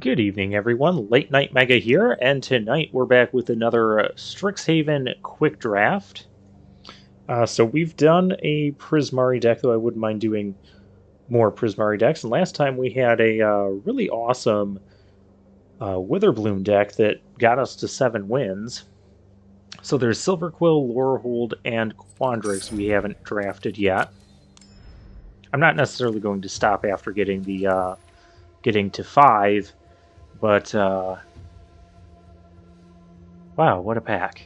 Good evening, everyone. Late Night Mega here, and tonight we're back with another Strixhaven Quick Draft. So we've done a Prismari deck, though I wouldn't mind doing more Prismari decks. And last time we had a really awesome Witherbloom deck that got us to 7 wins. So there's Silverquill, Lorehold, and Quandrix we haven't drafted yet. I'm not necessarily going to stop after getting the getting to 5. But, wow, what a pack.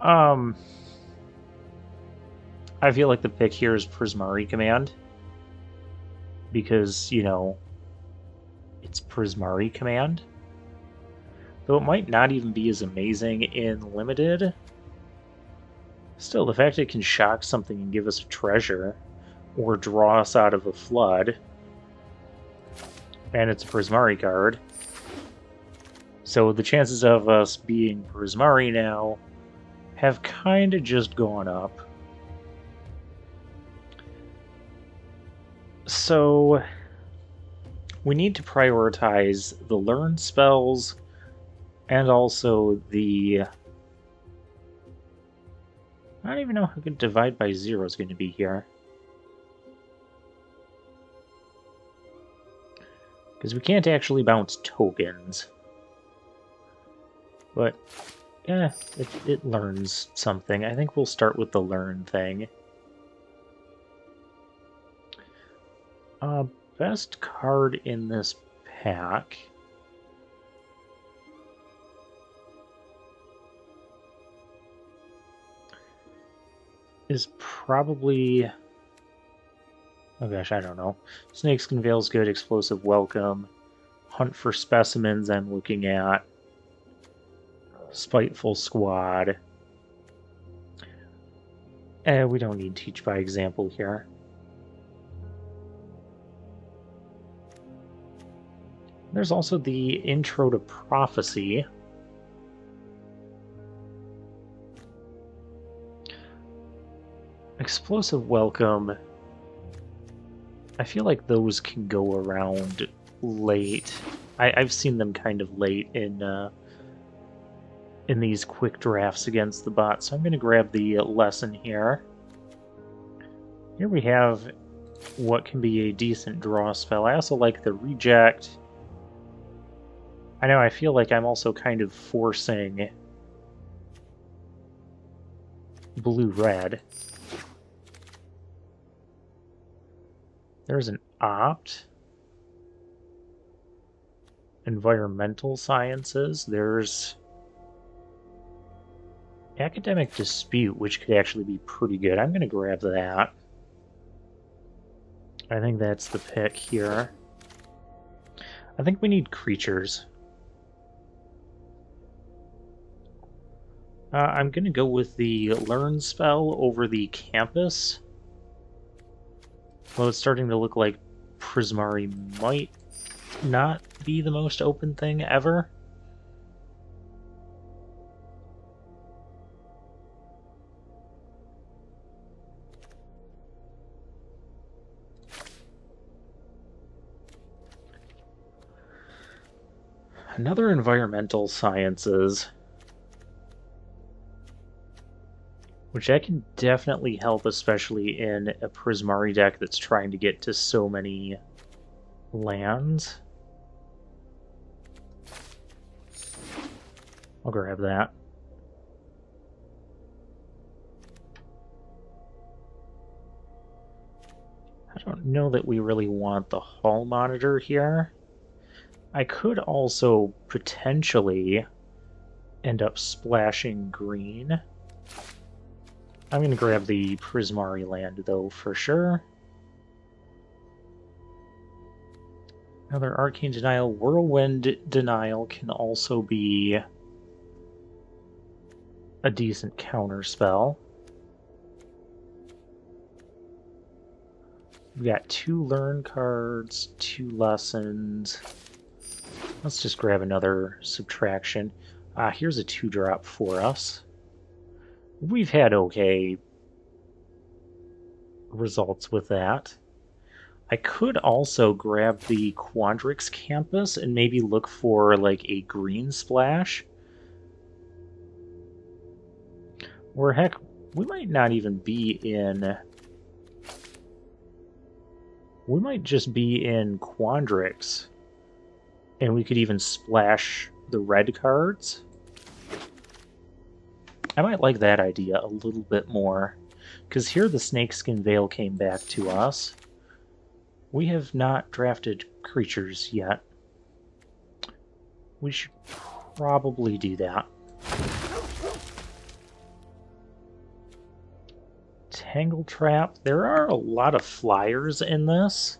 I feel like the pick here is Prismari Command. Because, you know, it's Prismari Command. Though it might not even be as amazing in Limited. Still, the fact it can shock something and give us a treasure, or draw us out of a flood, and it's a Prismari card. So the chances of us being Prismari now have kind of just gone up. So we need to prioritize the learn spells and also the... I don't even know how good Divide by Zero is going to be here. Because we can't actually bounce tokens. But, yeah, it learns something. I think we'll start with the learn thing. Best card in this pack. Is probably... Oh gosh, I don't know. Snakeskin Veil's good, Explosive Welcome. Hunt for Specimens I'm looking at. Spiteful Squad. Eh, we don't need Teach by Example here. There's also the Intro to Prophecy. Explosive Welcome... I feel like those can go around late. I've seen them kind of late in these quick drafts against the bot, so I'm going to grab the lesson here. Here we have what can be a decent draw spell. I also like the reject. I know, I feel like I'm also kind of forcing blue-red. There's an opt. Environmental Sciences. There's Academic Dispute, which could actually be pretty good. I'm going to grab that. I think that's the pick here. I think we need creatures. I'm going to go with the learn spell over the campus. Well, it's starting to look like Prismari might not be the most open thing ever. Another Environmental Sciences, which that can definitely help, especially in a Prismari deck that's trying to get to so many lands. I'll grab that. I don't know that we really want the Hall Monitor here. I could also potentially end up splashing green. I'm going to grab the Prismari land, though, for sure. Another Arcane Denial. Whirlwind Denial can also be a decent counter spell. We've got 2 learn cards, 2 lessons. Let's just grab another subtraction. Here's a 2-drop for us. We've had okay results with that. I could also grab the Quandrix campus and maybe look for like a green splash. Or heck, we might not even be in... We might just be in Quandrix. And we could even splash the red cards. I might like that idea a little bit more. Because here the Snakeskin Veil came back to us. We have not drafted creatures yet. We should probably do that. Tangle Trap. There are a lot of flyers in this.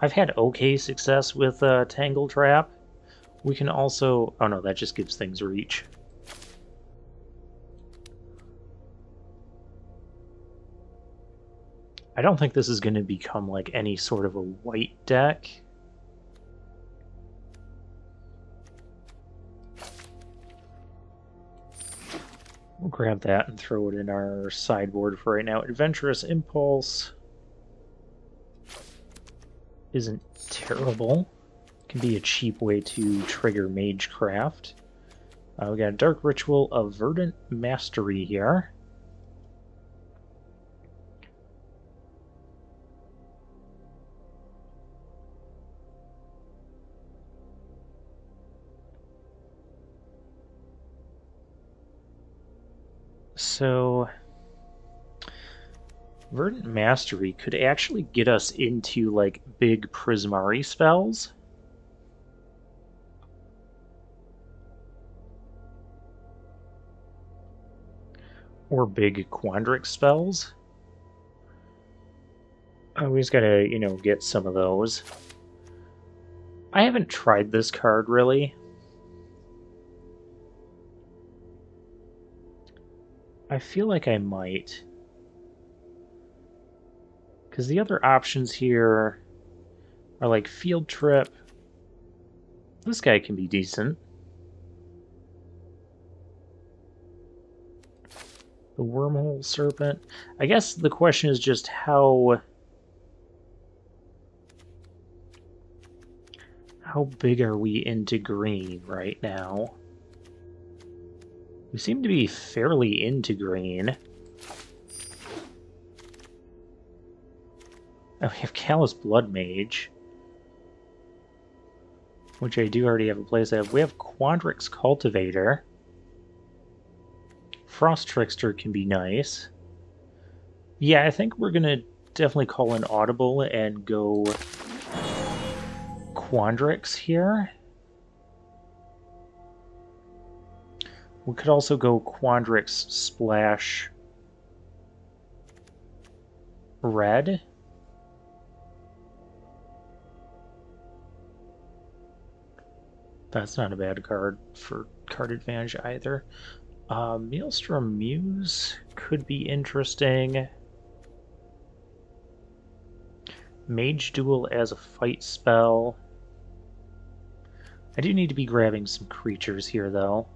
I've had okay success with Tangle Trap. We can also... Oh no, that just gives things reach. I don't think this is going to become like any sort of a white deck. We'll grab that and throw it in our sideboard for right now. Adventurous Impulse isn't terrible. It can be a cheap way to trigger Magecraft. We got a Dark Ritual of Verdant Mastery here. So, Verdant Mastery could actually get us into, like, big Prismari spells. Or big Quandrix spells. Oh, we just gotta, you know, get some of those. I haven't tried this card, really. I feel like I might. Because the other options here are like Field Trip. This guy can be decent. The Wormhole Serpent. I guess the question is just how big are we into green right now? We seem to be fairly into green. And we have Callous Blood Mage. Which I do already have a place of. We have Quandrix Cultivator. Frost Trickster can be nice. Yeah, I think we're going to definitely call an audible and go Quandrix here. We could also go Quandrix splash red. That's not a bad card for card advantage either. Maelstrom Muse could be interesting. Mage Duel as a fight spell. I do need to be grabbing some creatures here though.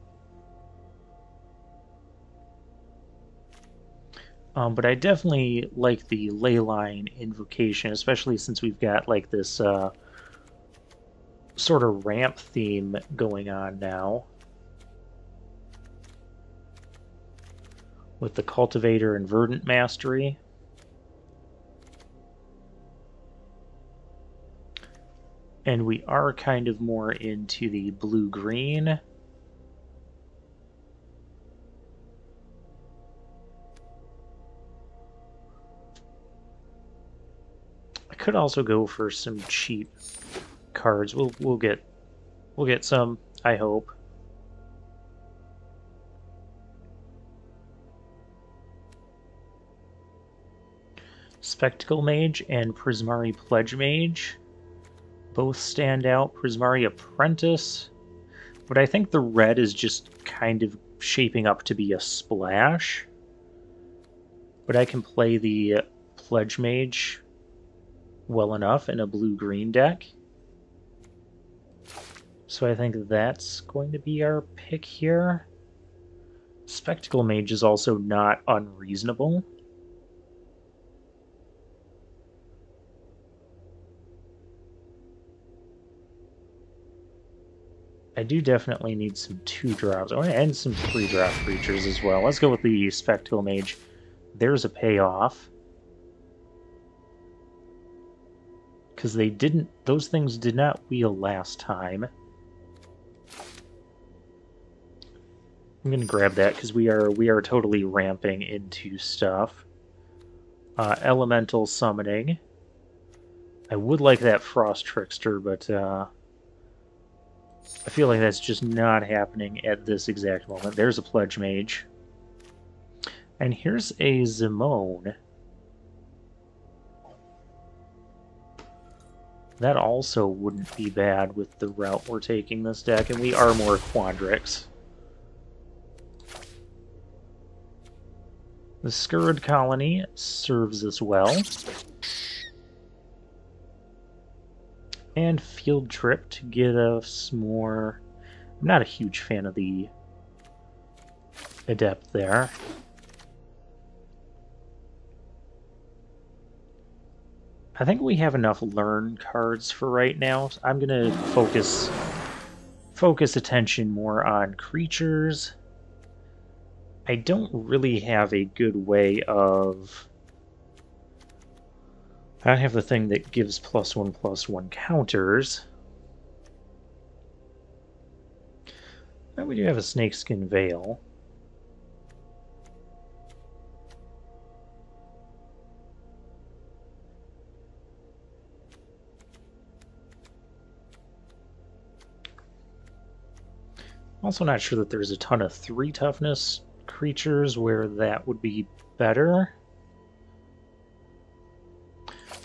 But I definitely like the Leyline Invocation, especially since we've got like this sort of ramp theme going on now. With the Cultivator and Verdant Mastery. And we are kind of more into the blue-green. Could also go for some cheap cards. We'll get some, I hope. Spectacle Mage and Prismari Pledge Mage both stand out. Prismari Apprentice, but I think the red is just kind of shaping up to be a splash. But I can play the Pledge Mage well enough in a blue-green deck. So I think that's going to be our pick here. Spectacle Mage is also not unreasonable. I do definitely need some 2-drops, and some 3-drop creatures as well. Let's go with the Spectacle Mage. There's a payoff. Because they didn't, those things did not wheel last time. I'm going to grab that because we are totally ramping into stuff. Elemental summoning. I would like that Frost Trickster, but I feel like that's just not happening at this exact moment. There's a Pledge Mage. And here's a Zimone. That also wouldn't be bad with the route we're taking this deck, and we are more Quandrix. The Scurrid Colony serves us well. And Field Trip to get us more... I'm not a huge fan of the Adept there. I think we have enough learn cards for right now. I'm going to focus attention more on creatures. I don't really have a good way of... I don't have the thing that gives +1/+1 counters. And we do have a Snakeskin Veil. I'm also not sure that there's a ton of 3-toughness creatures where that would be better.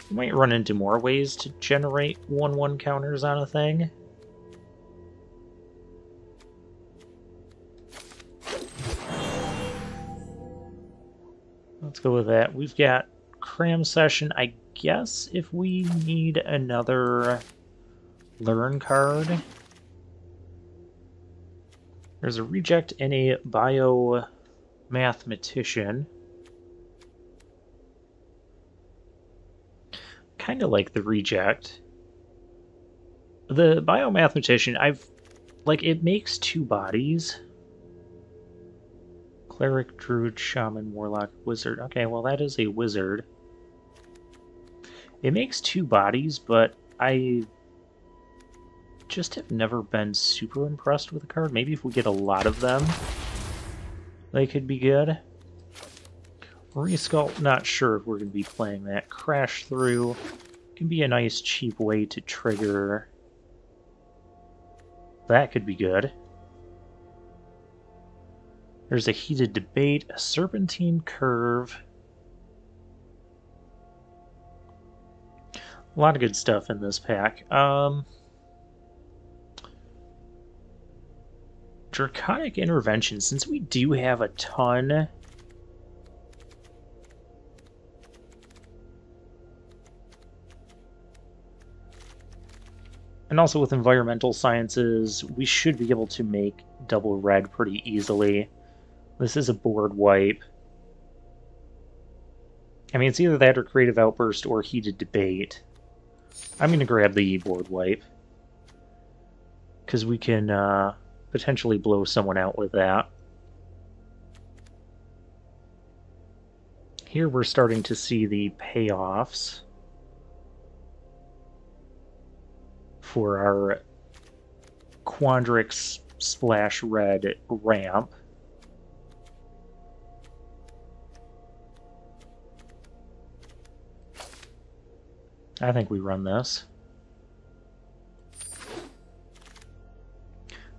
You might run into more ways to generate 1/1 counters on a thing. Let's go with that. We've got Cram Session. I guess if we need another learn card. There's a Reject and a Biomathematician. Kind of like the Reject. The Biomathematician, it makes 2 bodies. Cleric, Druid, Shaman, Warlock, Wizard. Okay, well that is a Wizard. It makes 2 bodies, but I just have never been super impressed with the card. Maybe if we get a lot of them, they could be good. Resculpt, not sure if we're going to be playing that. Crash Through can be a nice cheap way to trigger. That could be good. There's a Heated Debate, a Serpentine Curve. A lot of good stuff in this pack. Draconic Intervention, since we do have a ton. And also with Environmental Sciences, we should be able to make double red pretty easily. This is a board wipe. I mean, it's either that or Creative Outburst or Heated Debate. I'm going to grab the board wipe. Because we can... potentially blow someone out with that. Here we're starting to see the payoffs for our Quandrix Splash Red ramp. I think we run this.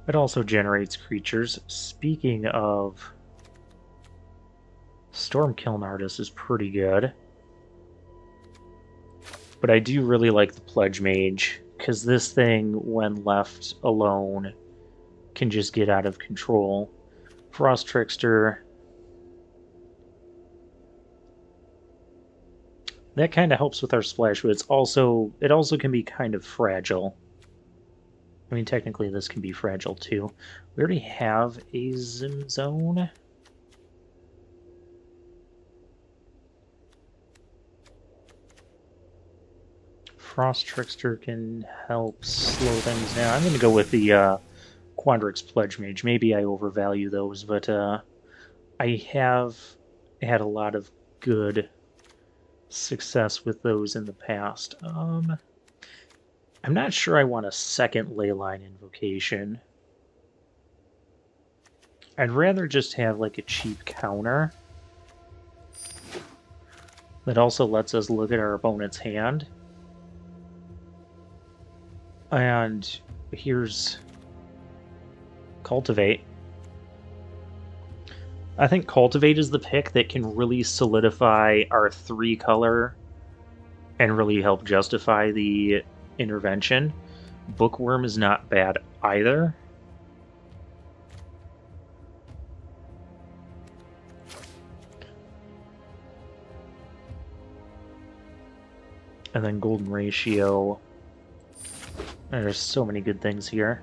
It also generates creatures. Speaking of, Stormkiln Artist is pretty good. But I do really like the Pledge Mage, because this thing, when left alone, can just get out of control. Frost Trickster. That kind of helps with our splash, but it also can be kind of fragile. I mean, technically this can be fragile too. We already have a Zimone. Frost Trickster can help slow things down. I'm going to go with the Quandrix Pledge Mage. Maybe I overvalue those, but I have had a lot of good success with those in the past. I'm not sure I want a second Leyline Invocation. I'd rather just have like a cheap counter that also lets us look at our opponent's hand. And here's Cultivate. I think Cultivate is the pick that can really solidify our 3-color and really help justify the intervention. Bookworm is not bad either. And then Golden Ratio. There's so many good things here.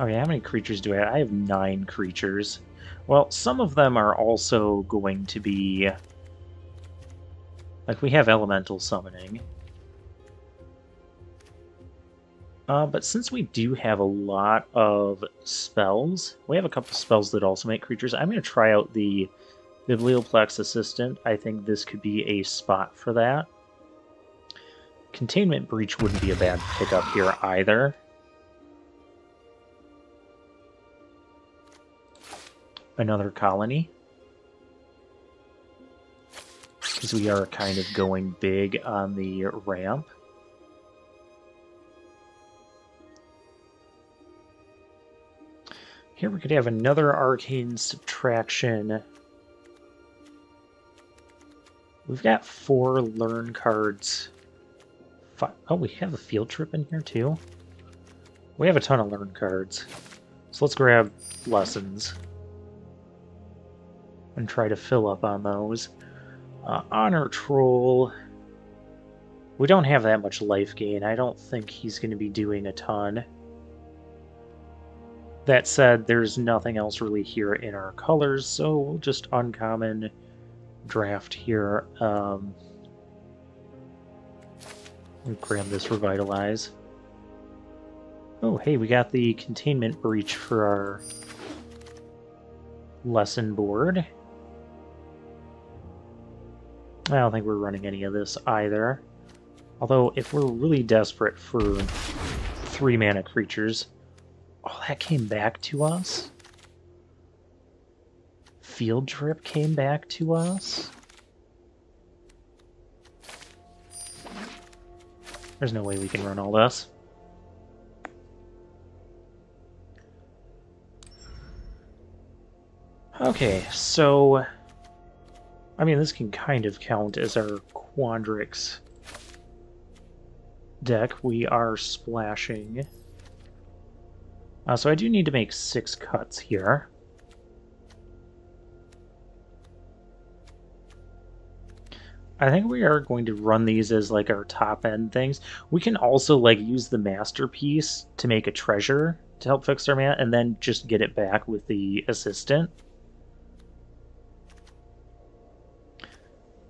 Okay, how many creatures do I have? I have 9 creatures. Well, some of them are also going to be... Like, we have Elemental Summoning. But since we do have a lot of spells, we have a couple spells that also make creatures. I'm going to try out the Biblioplex Assistant. I think this could be a spot for that. Containment Breach wouldn't be a bad pickup here either. Another colony, because we are kind of going big on the ramp. Here we could have another Arcane Subtraction. We've got 4 learn cards. 5. Oh, we have a Field Trip in here too. We have a ton of learn cards. So let's grab lessons and try to fill up on those. Honor Troll. We don't have that much life gain. I don't think he's going to be doing a ton. That said, there's nothing else really here in our colors, so we'll just uncommon draft here. Grab this Revitalize. Oh, hey, we got the Containment Breach for our lesson board. I don't think we're running any of this either. Although, if we're really desperate for 3-mana creatures... Oh, that came back to us? Field Trip came back to us? There's no way we can run all this. Okay, so... I mean, this can kind of count as our Quandrix deck. We are splashing. So I do need to make 6 cuts here. I think we are going to run these as like our top end things. We can also like use the Masterpiece to make a treasure to help fix our mana and then just get it back with the Assistant.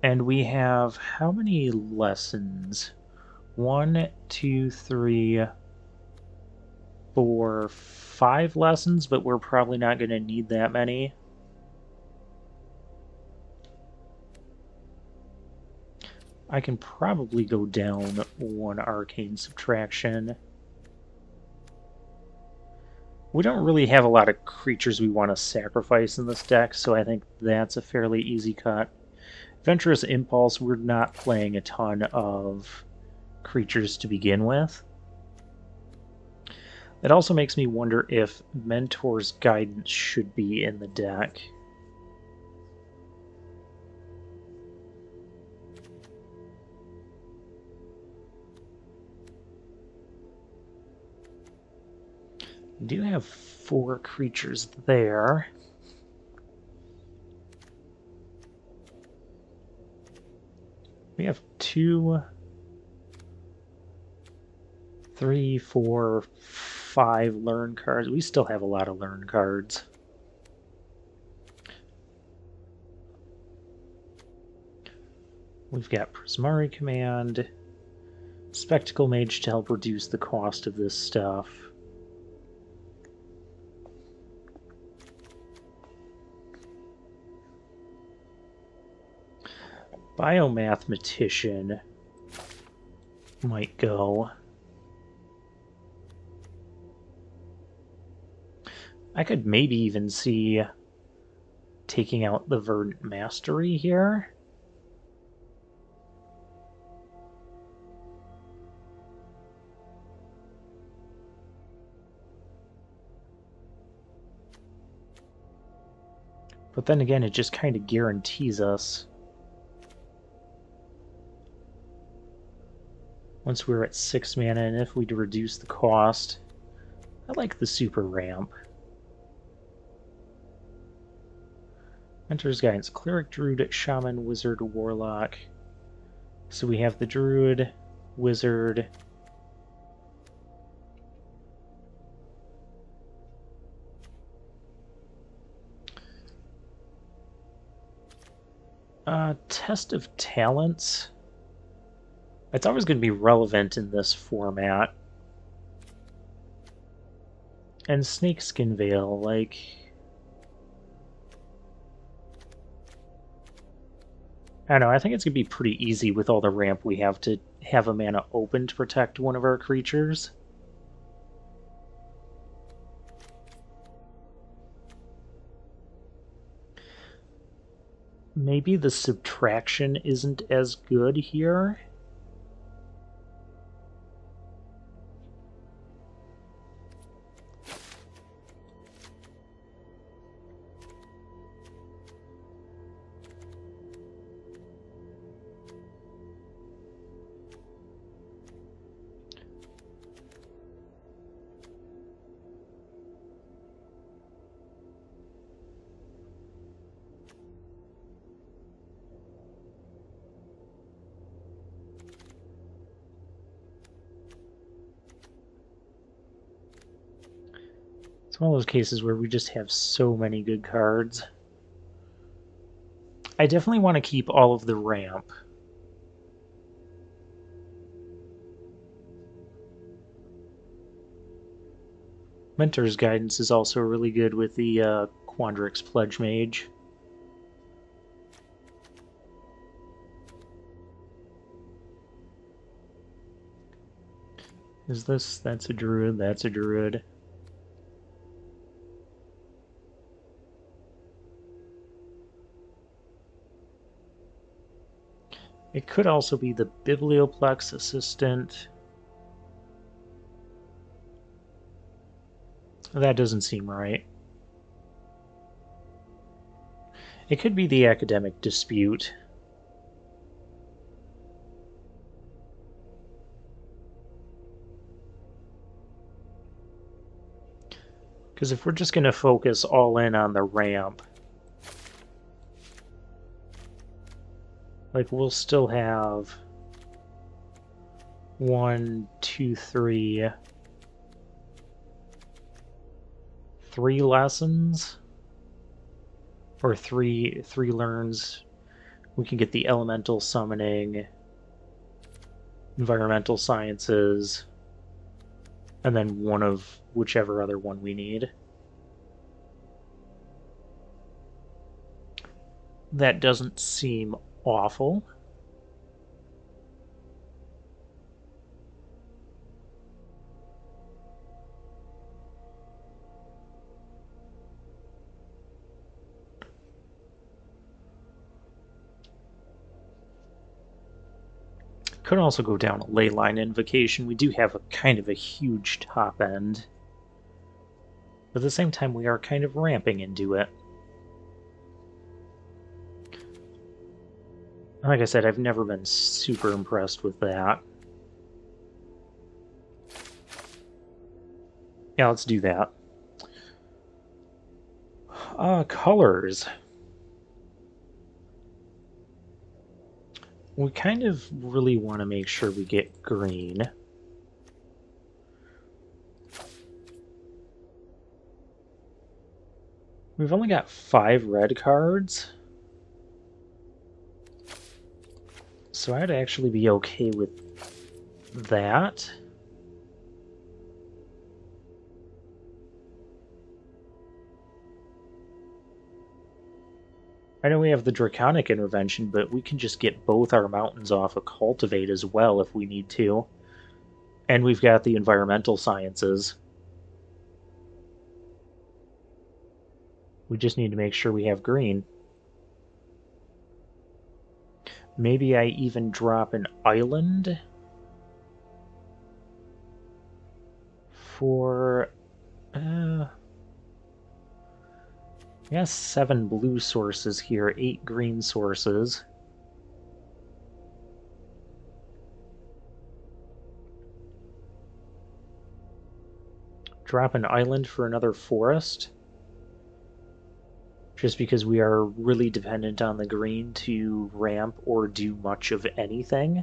And we have how many lessons? 5 lessons, but we're probably not going to need that many. I can probably go down 1 Arcane Subtraction. We don't really have a lot of creatures we want to sacrifice in this deck, so I think that's a fairly easy cut. Adventurous Impulse, we're not playing a ton of creatures to begin with. That also makes me wonder if Mentor's Guidance should be in the deck. We do have 4 creatures there. We have 2, 3, 4, 5 learn cards. We still have a lot of learn cards. We've got Prismari Command. Spectacle Mage to help reduce the cost of this stuff. Biomathematician might go. I could maybe even see taking out the Verdant Mastery here. But then again, it just kind of guarantees us. Once we're at 6 mana, and if we'd reduce the cost, I like the super ramp. Mentor's Guidance, Cleric, Druid, Shaman, Wizard, Warlock. So we have the Druid, Wizard, Test of Talents. It's always going to be relevant in this format. And Snakeskin Veil, like... I don't know, I think it's going to be pretty easy with all the ramp we have to have a mana open to protect one of our creatures. Maybe the subtraction isn't as good here. One of those cases where we just have so many good cards. I definitely want to keep all of the ramp. Mentor's Guidance is also really good with the Quandrix Pledge Mage. Is this... that's a druid, that's a druid. It could also be the Biblioplex Assistant. That doesn't seem right. It could be the Academic Dispute. Because if we're just going to focus all in on the ramp, like, we'll still have 3 lessons, or three learns. We can get the Elemental Summoning, Environmental Sciences, and then one of whichever other one we need. That doesn't seem awful. Could also go down a Leyline Invocation. We do have a kind of a huge top end, but at the same time we are kind of ramping into it. Like I said, I've never been super impressed with that. Yeah, let's do that. Colors. We kind of really want to make sure we get green. We've only got 5 red cards, so I'd actually be okay with that. I know we have the Draconic Intervention, but we can just get both our mountains off of Cultivate as well if we need to. And we've got the Environmental Sciences. We just need to make sure we have green. Maybe I even drop an island for... yes, 7 blue sources here, 8 green sources. Drop an island for another forest. Just because we are really dependent on the green to ramp or do much of anything.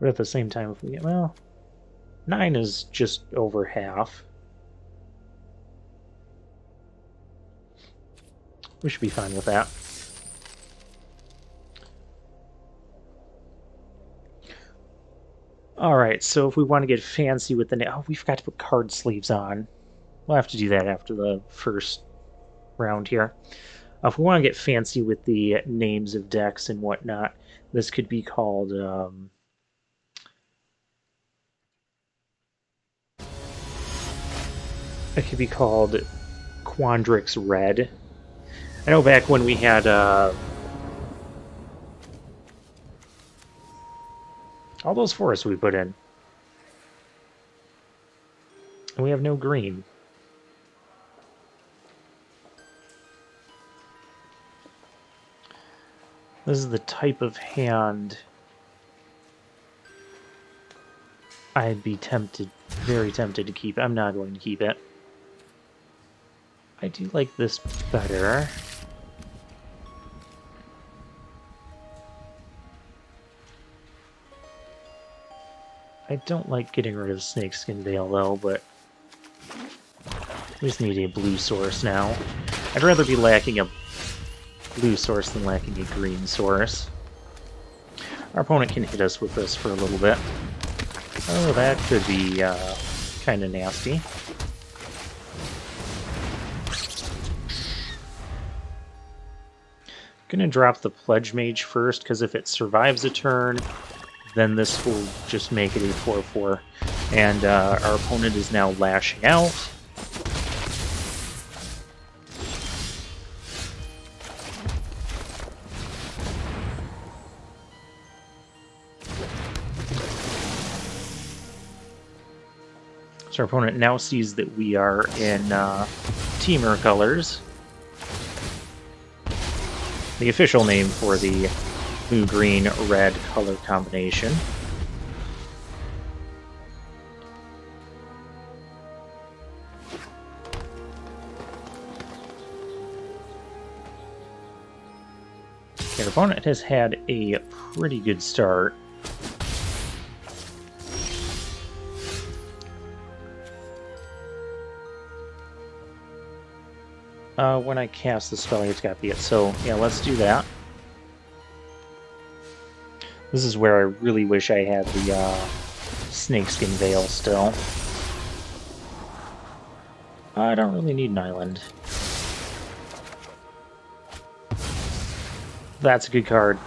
But at the same time, if we get, well, 9 is just over half. We should be fine with that. Alright, so if we want to get fancy with the... Oh, we forgot to put card sleeves on. We'll have to do that after the first round here. If we want to get fancy with the names of decks and whatnot, this could be called... it could be called Quandrix Red. I know back when we had all those forests we put in, and we have no green. This is the type of hand I'd be tempted, very tempted to keep. I'm not going to keep it. I do like this better. I don't like getting rid of Snakeskin Veil though, but we just need a blue source now. I'd rather be lacking a blue source than lacking a green source. Our opponent can hit us with this for a little bit. Oh, that could be kind of nasty. Gonna drop the Pledge Mage first, because if it survives a turn, then this will just make it a 4-4. And our opponent is now lashing out. So our opponent now sees that we are in teamer colors. The official name for the blue-green-red color combination. Okay, our opponent has had a pretty good start. When I cast the spell, it's got to be it. So, yeah, let's do that. This is where I really wish I had the Snakeskin Veil still. I don't really need an island. That's a good card.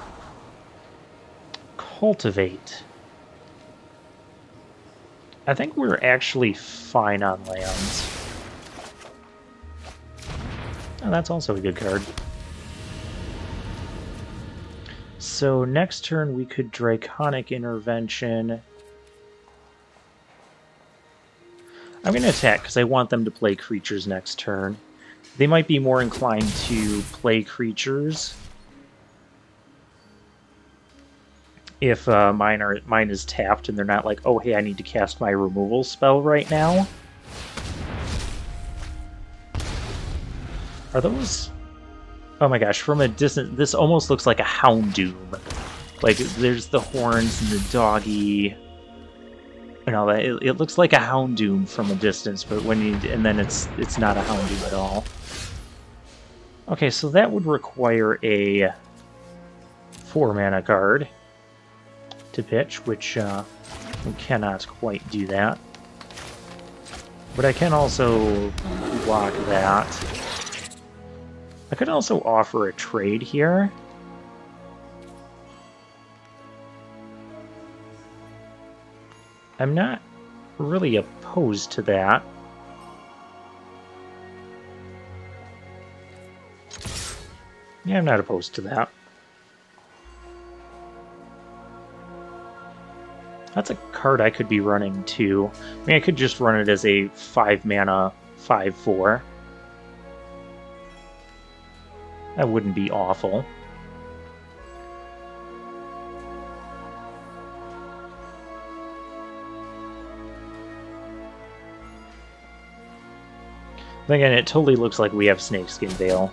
Cultivate. I think we're actually fine on lands. Oh, that's also a good card. So next turn we could Draconic Intervention. I'm going to attack because I want them to play creatures next turn. They might be more inclined to play creatures if mine is tapped and they're not like, oh hey, I need to cast my removal spell right now. Are those... Oh my gosh, from a distance, this almost looks like a Houndoom. Like, there's the horns and the doggy and all that. It looks like a Houndoom from a distance, but when you it's not a Houndoom at all. Okay, so that would require a 4-mana card to pitch, which we cannot quite do that. But I can also block that. I could also offer a trade here. I'm not really opposed to that. Yeah, I'm not opposed to that. That's a card I could be running too. I mean, I could just run it as a 5-mana 5/4. That wouldn't be awful. Then again, it totally looks like we have Snakeskin Veil,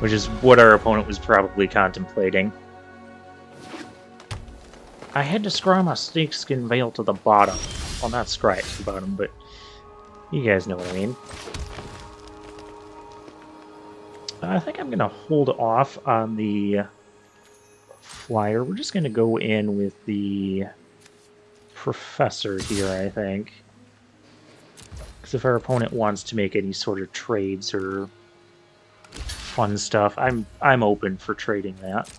which is what our opponent was probably contemplating. I had to scry my Snakeskin Veil to the bottom. Well, not scry it to the bottom, but you guys know what I mean. I think I'm going to hold off on the flyer. We're just going to go in with the professor here, I think. Because if our opponent wants to make any sort of trades or fun stuff, I'm open for trading that.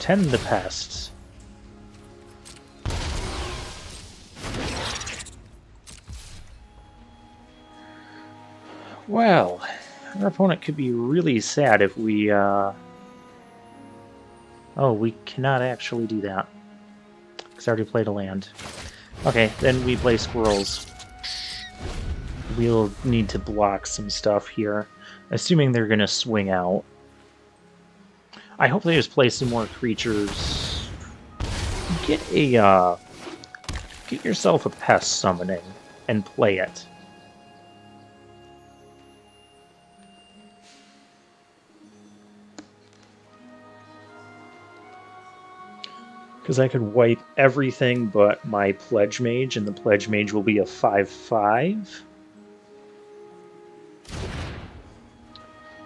Tend the pests. Well, our opponent could be really sad if we... Oh, we cannot actually do that. Because I already played a land. Okay, then we play squirrels. We'll need to block some stuff here, assuming they're going to swing out. I hope they just play some more creatures. Get a, get yourself a pest summoning and play it. Because I could wipe everything but my Pledge Mage, and the Pledge Mage will be a 5/5.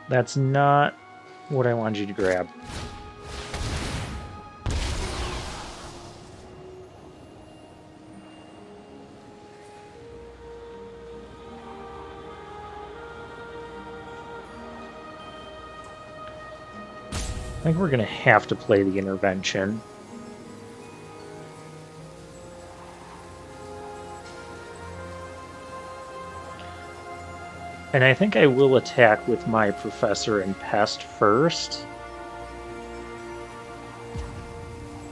That's not what I wanted you to grab. I think we're going to have to play the intervention. And I think I will attack with my Professor and Pest first.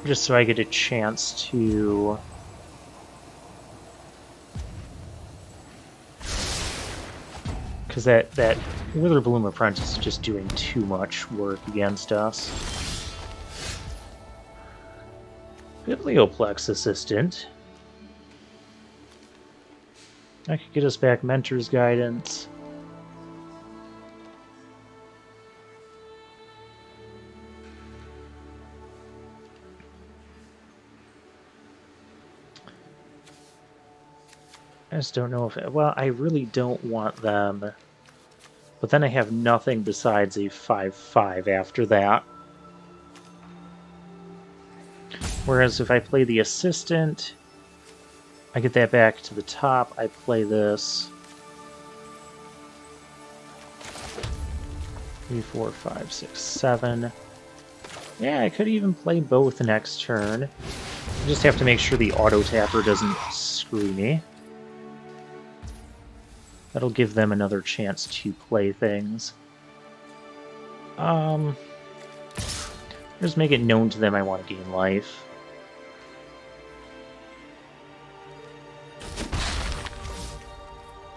Just so I get a chance to... Because that Witherbloom Apprentice is just doing too much work against us. Biblioplex Assistant. That could get us back Mentor's Guidance. I just don't know if... Well, I really don't want them. But then I have nothing besides a 5/5 after that. Whereas if I play the assistant, I get that back to the top. I play this. 3, 4, 5, 6, 7. Yeah, I could even play both next turn. I just have to make sure the auto-tapper doesn't screw me. That'll give them another chance to play things. Just make it known to them I want to gain life.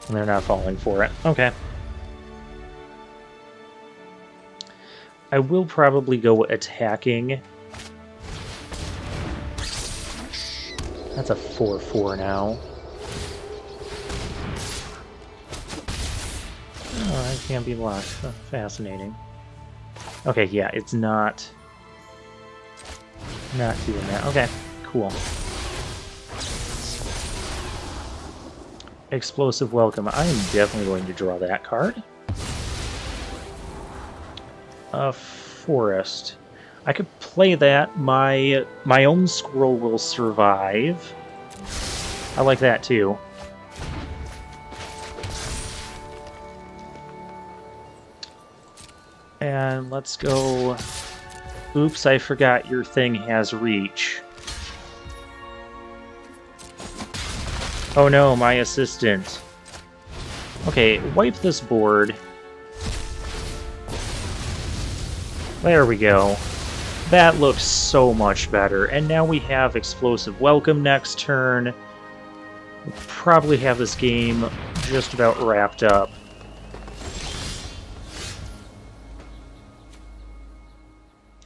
And they're not falling for it. Okay. I will probably go attacking. That's a 4/4 now. Oh, I can't be blocked. Fascinating. Okay, yeah, it's not doing that. Okay, cool. Explosive Welcome. I am definitely going to draw that card. A forest. I could play that. My own squirrel will survive. I like that too. And let's go... Oops, I forgot your thing has reach. Oh no, my assistant. Okay, wipe this board. There we go. That looks so much better. And now we have Explosive Welcome next turn. We'll probably have this game just about wrapped up.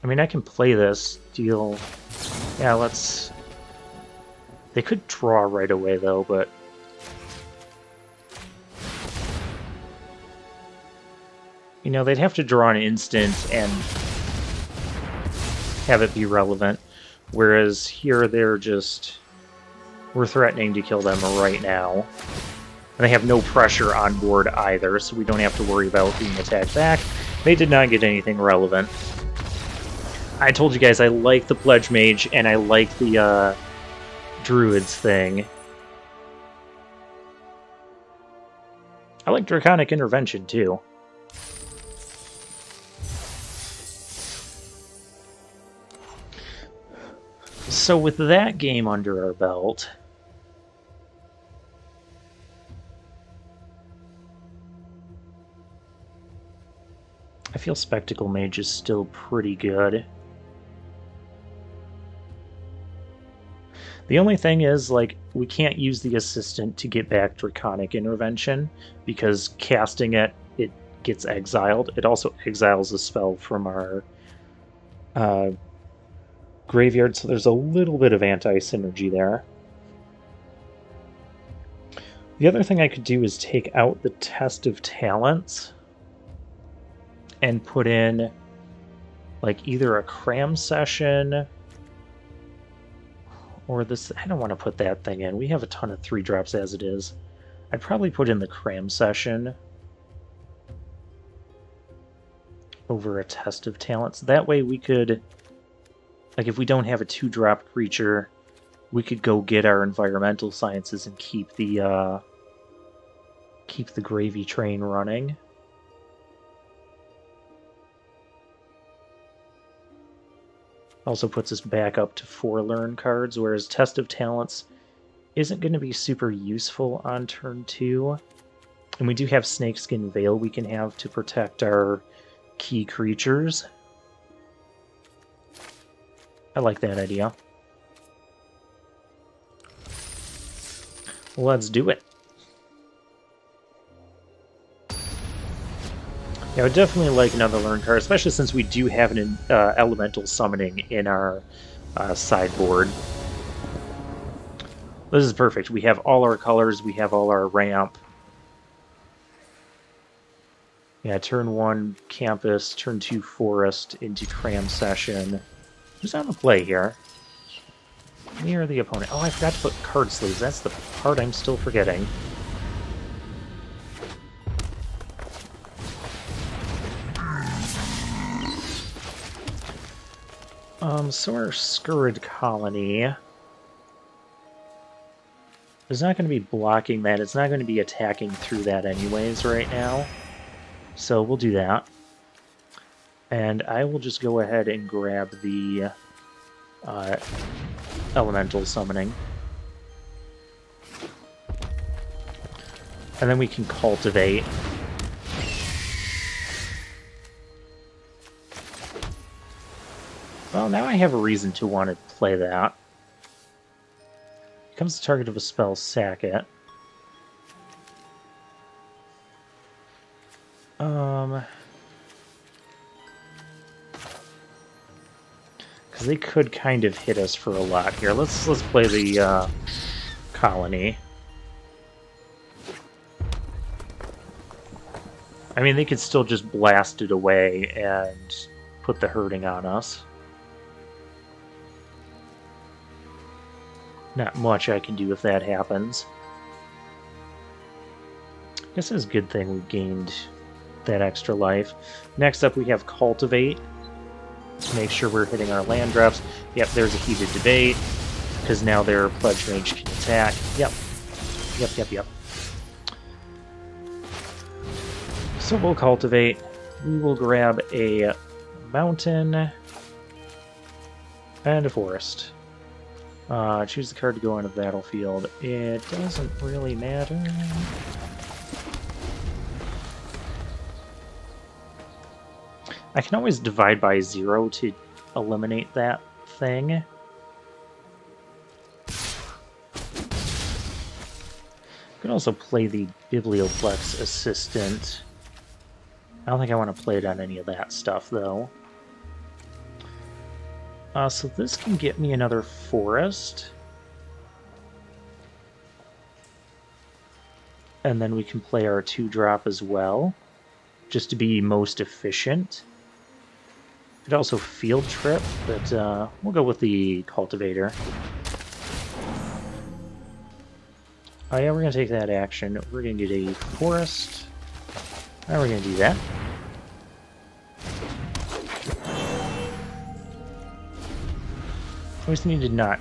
I mean, I can play this deal. Yeah, let's... They could draw right away, though, but... You know, they'd have to draw an instant and have it be relevant. Whereas here, they're just... We're threatening to kill them right now. And they have no pressure on board either, so we don't have to worry about being attacked back. They did not get anything relevant. I told you guys I like the Pledge Mage, and I like the Druids thing. I like Draconic Intervention, too. So with that game under our belt... I feel Spectacle Mage is still pretty good. The only thing is, like, we can't use the assistant to get back Draconic Intervention, because casting it, it gets exiled. It also exiles a spell from our graveyard, so there's a little bit of anti-synergy there. The other thing I could do is take out the Test of Talents and put in, like, either a Cram Session... Or this, I don't want to put that thing in. We have a ton of 3-drops as it is. I'd probably put in the Cram Session over a Test of Talents. That way we could, like, if we don't have a 2-drop creature, we could go get our Environmental Sciences and keep the gravy train running. Also puts us back up to 4 learn cards, whereas Test of Talents isn't going to be super useful on turn 2. And we do have Snakeskin Veil we can have to protect our key creatures. I like that idea. Let's do it. I would definitely like another learn card, especially since we do have an elemental summoning in our sideboard. This is perfect. We have all our colors. We have all our ramp. Yeah, turn 1 campus, turn 2 forest, into Cram Session. Who's on the play here? Me or the opponent? Oh, I forgot to put card sleeves. That's the part I'm still forgetting. So our Scurrid Colony is not going to be blocking that. It's not going to be attacking through that anyways right now. So we'll do that. And I will just go ahead and grab the Elemental Summoning. And then we can Cultivate. Well, now I have a reason to want to play that. Becomes the target of a spell, sack it. Because they could kind of hit us for a lot here. Let's play the colony. I mean, they could still just blast it away and put the hurting on us. Not much I can do if that happens. This is a good thing we gained that extra life. Next up we have Cultivate. Let's make sure we're hitting our land drops. Yep, there's a Heated Debate, because now their Pledge Mage can attack. Yep. So we'll Cultivate. We will grab a mountain and a forest. Choose the card to go into the battlefield. It doesn't really matter. I can always divide by zero to eliminate that thing. You can also play the Biblioplex Assistant. I don't think I want to play it on any of that stuff, though. So this can get me another forest. And then we can play our 2-drop as well, just to be most efficient. Could also Field Trip, but we'll go with the Cultivator. Oh yeah, we're going to take that action. We're going to get a forest. Now we're going to do that. Always need to not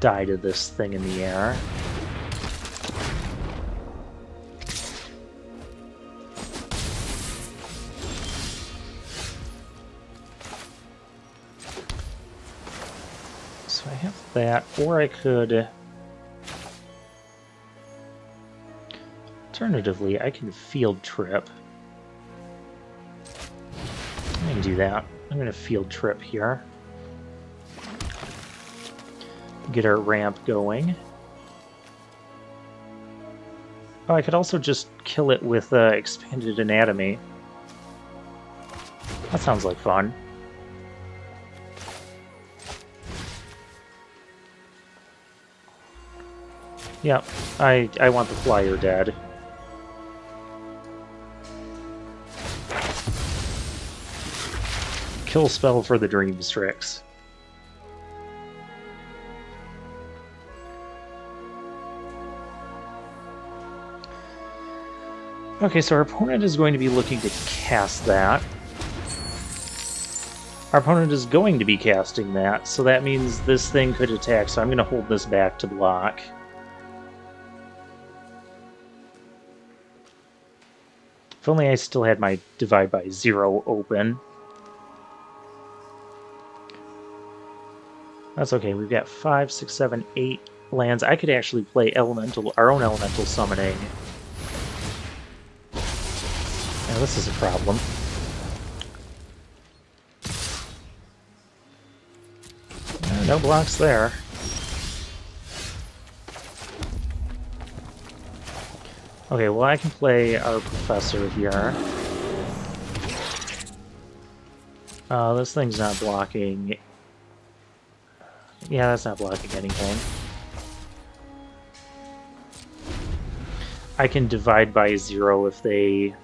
die to this thing in the air. So I have that, or I could... Alternatively, I can Field Trip. I'm going to do that. I'm going to Field Trip here. Get our ramp going. Oh, I could also just kill it with Expanded Anatomy. That sounds like fun. Yeah, I want the flyer dead. Kill spell for the dream tricks. Okay, so our opponent is going to be looking to cast that. Our opponent is going to be casting that, so that means this thing could attack, so I'm going to hold this back to block. If only I still had my Divide by Zero open. That's okay, we've got 5, 6, 7, 8 lands. I could actually play our own elemental summoning. Now this is a problem. No blocks there. Okay, well I can play our professor here. This thing's not blocking. Yeah, that's not blocking anything. I can divide by zero if they...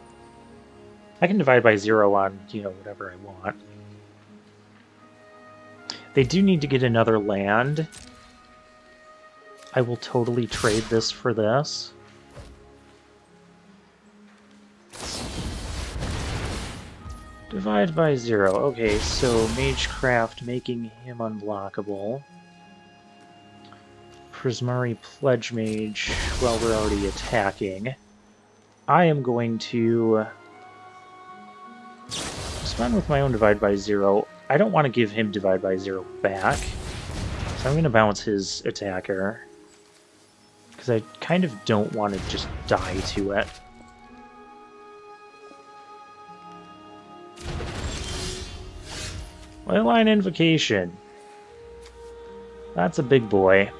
I can divide by zero on, you know, whatever I want. They do need to get another land. I will totally trade this for this. Divide by zero. Okay, so Magecraft making him unblockable. Prismari Pledge Mage, well, we're already attacking. I am going to respond with my own Divide by Zero. I don't want to give him Divide by Zero back, so I'm going to bounce his attacker, because I kind of don't want to just die to it. Leyline Invocation. That's a big boy.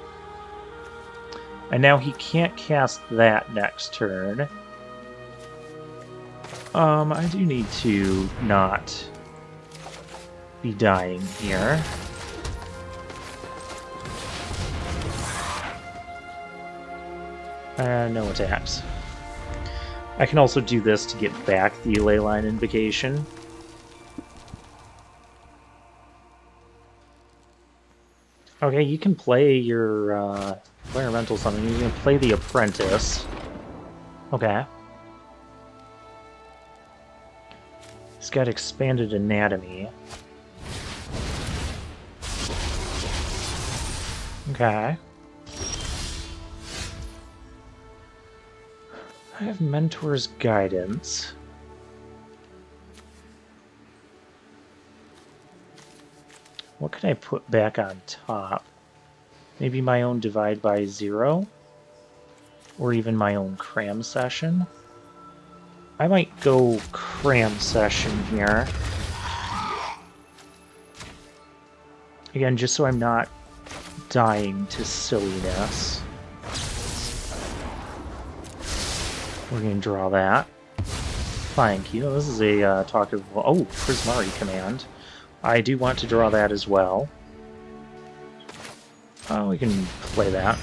And now he can't cast that next turn. I do need to not be dying here. No attacks. I can also do this to get back the Leyline Invocation. Okay, you can play your Environmental Summoning. You can play the Apprentice. Okay. It's got Expanded Anatomy. Okay. I have Mentor's Guidance. What can I put back on top? Maybe my own Divide by Zero? Or even my own Cram Session? I might go Cram Session here. Again, just so I'm not dying to silliness. We're going to draw that. Thank you. This is a talkative... Oh, Prismari Command. I do want to draw that as well. We can play that.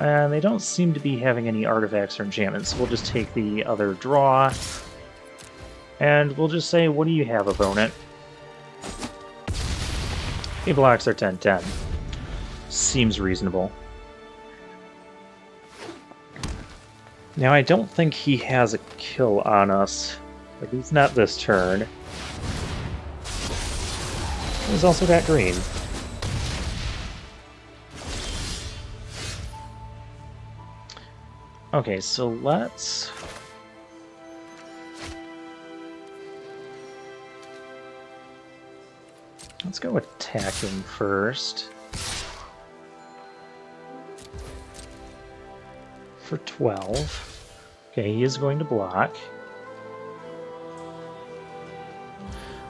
And they don't seem to be having any artifacts or enchantments, so we'll just take the other draw. And we'll just say, what do you have, opponent? He blocks our 10-10. Seems reasonable. Now, I don't think he has a kill on us. At least not this turn. He's also got green. Okay, so let's... let's go attack him first. For 12. Okay, he is going to block.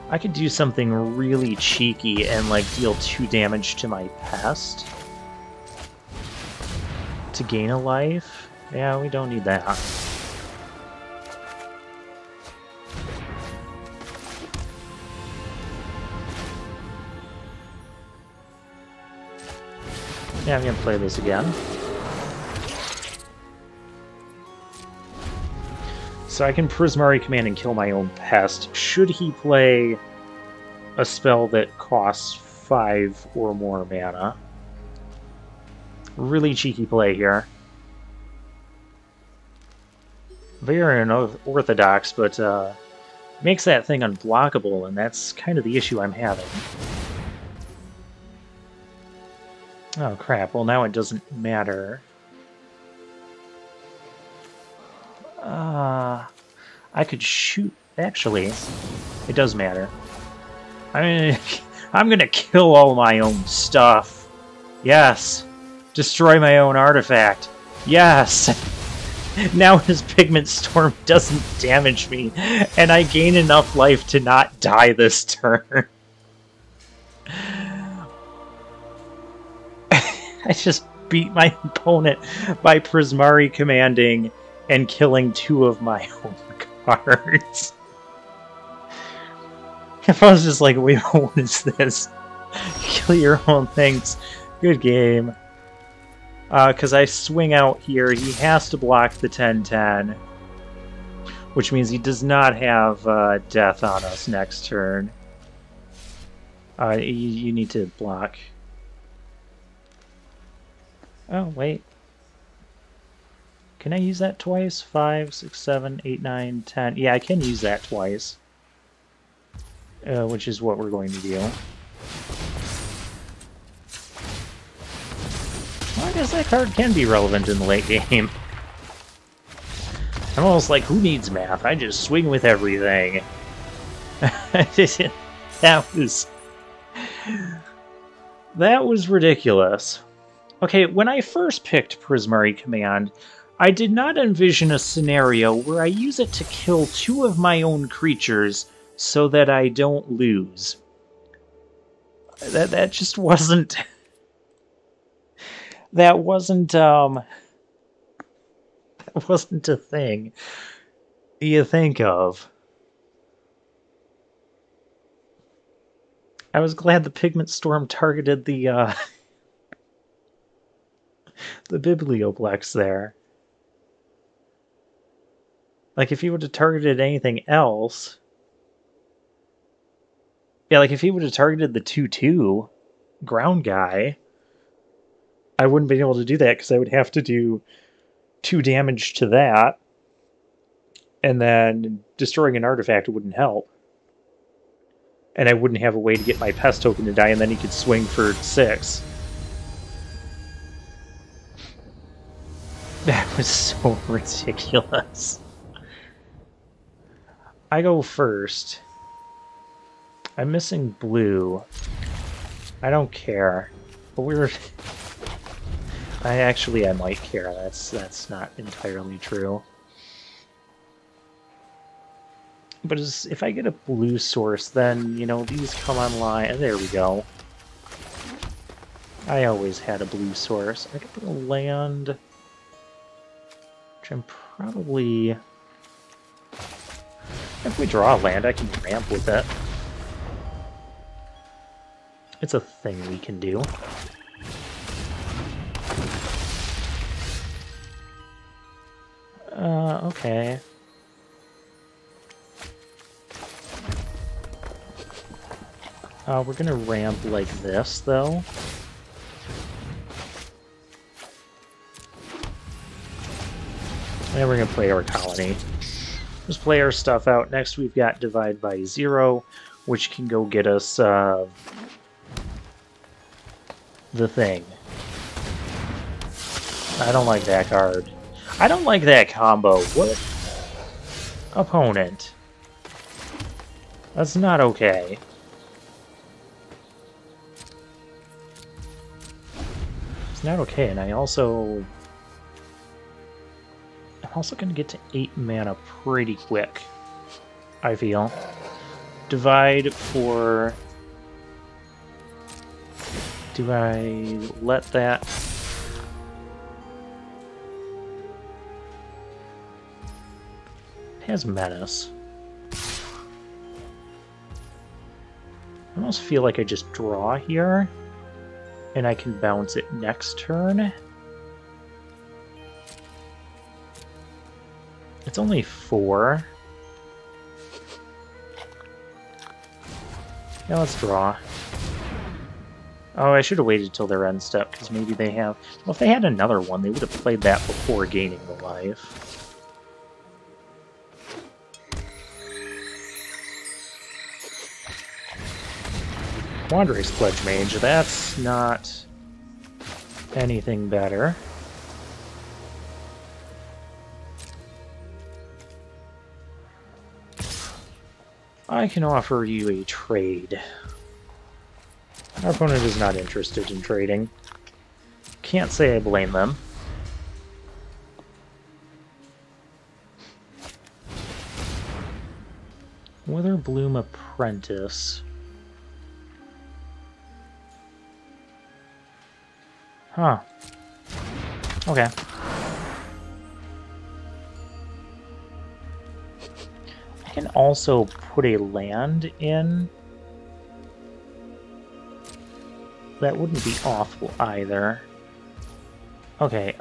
I could do something really cheeky and, like, deal 2 damage to my pest to gain a life. Yeah, we don't need that. Yeah, I'm gonna play this again. So I can Prismari Command and kill my own pest. Should he play a spell that costs 5 or more mana? Really cheeky play here. Very unorthodox, but makes that thing unblockable, and that's kind of the issue I'm having. Oh crap, well now it doesn't matter. I could shoot. Actually, it does matter. I'm gonna kill all my own stuff. Yes. Destroy my own artifact. Yes. Now his Pigment Storm doesn't damage me, and I gain enough life to not die this turn. I just beat my opponent by Prismari Commanding and killing 2 of my own cards. If I was just like, wait, what is this? Kill your own things. Good game. Because I swing out here, he has to block the 10-10. Which means he does not have death on us next turn. You need to block. Oh, wait. Can I use that twice? 5, 6, 7, 8, 9, 10. Yeah, I can use that twice. Which is what we're going to do. Well, I guess that card can be relevant in the late game. I'm almost like, who needs math? I just swing with everything. That was ridiculous. Okay, when I first picked Prismari Command, I did not envision a scenario where I use it to kill 2 of my own creatures so that I don't lose. That just wasn't... That wasn't a thing you think of. I was glad the Pigment Storm targeted the Biblioplex there. Like, if he would have targeted anything else, Yeah, like if he would have targeted the 2/2 ground guy, I wouldn't be able to do that because I would have to do 2 damage to that, and then destroying an artifact wouldn't help. And I wouldn't have a way to get my pest token to die, and then he could swing for 6. That was so ridiculous. I go first. I'm missing blue. I don't care. But we're... I might care. That's not entirely true. But if I get a blue source, then, you know, these come online. There we go. I always had a blue source. I could put a land, which I'm probably... If we draw a land, I can ramp with it. It's a thing we can do. Okay. We're gonna ramp like this, though. And we're gonna play our colony. Let's play our stuff out. Next we've got Divide by Zero, which can go get us, the thing. I don't like that card. I don't like that combo. What? Opponent. That's not okay. It's not okay, and I'm also going to get to 8 mana pretty quick, I feel. Divide for... Do I let that... It has menace. I almost feel like I just draw here, and I can bounce it next turn. It's only 4. Yeah, let's draw. Oh, I should have waited till their end step, because maybe they have... Well, if they had another one, they would have played that before gaining the life. Quandrix Pledge Mage, that's not anything better. I can offer you a trade. Our opponent is not interested in trading. Can't say I blame them. Witherbloom Apprentice. Huh. Okay. I can also put a land in. That wouldn't be awful either. Okay,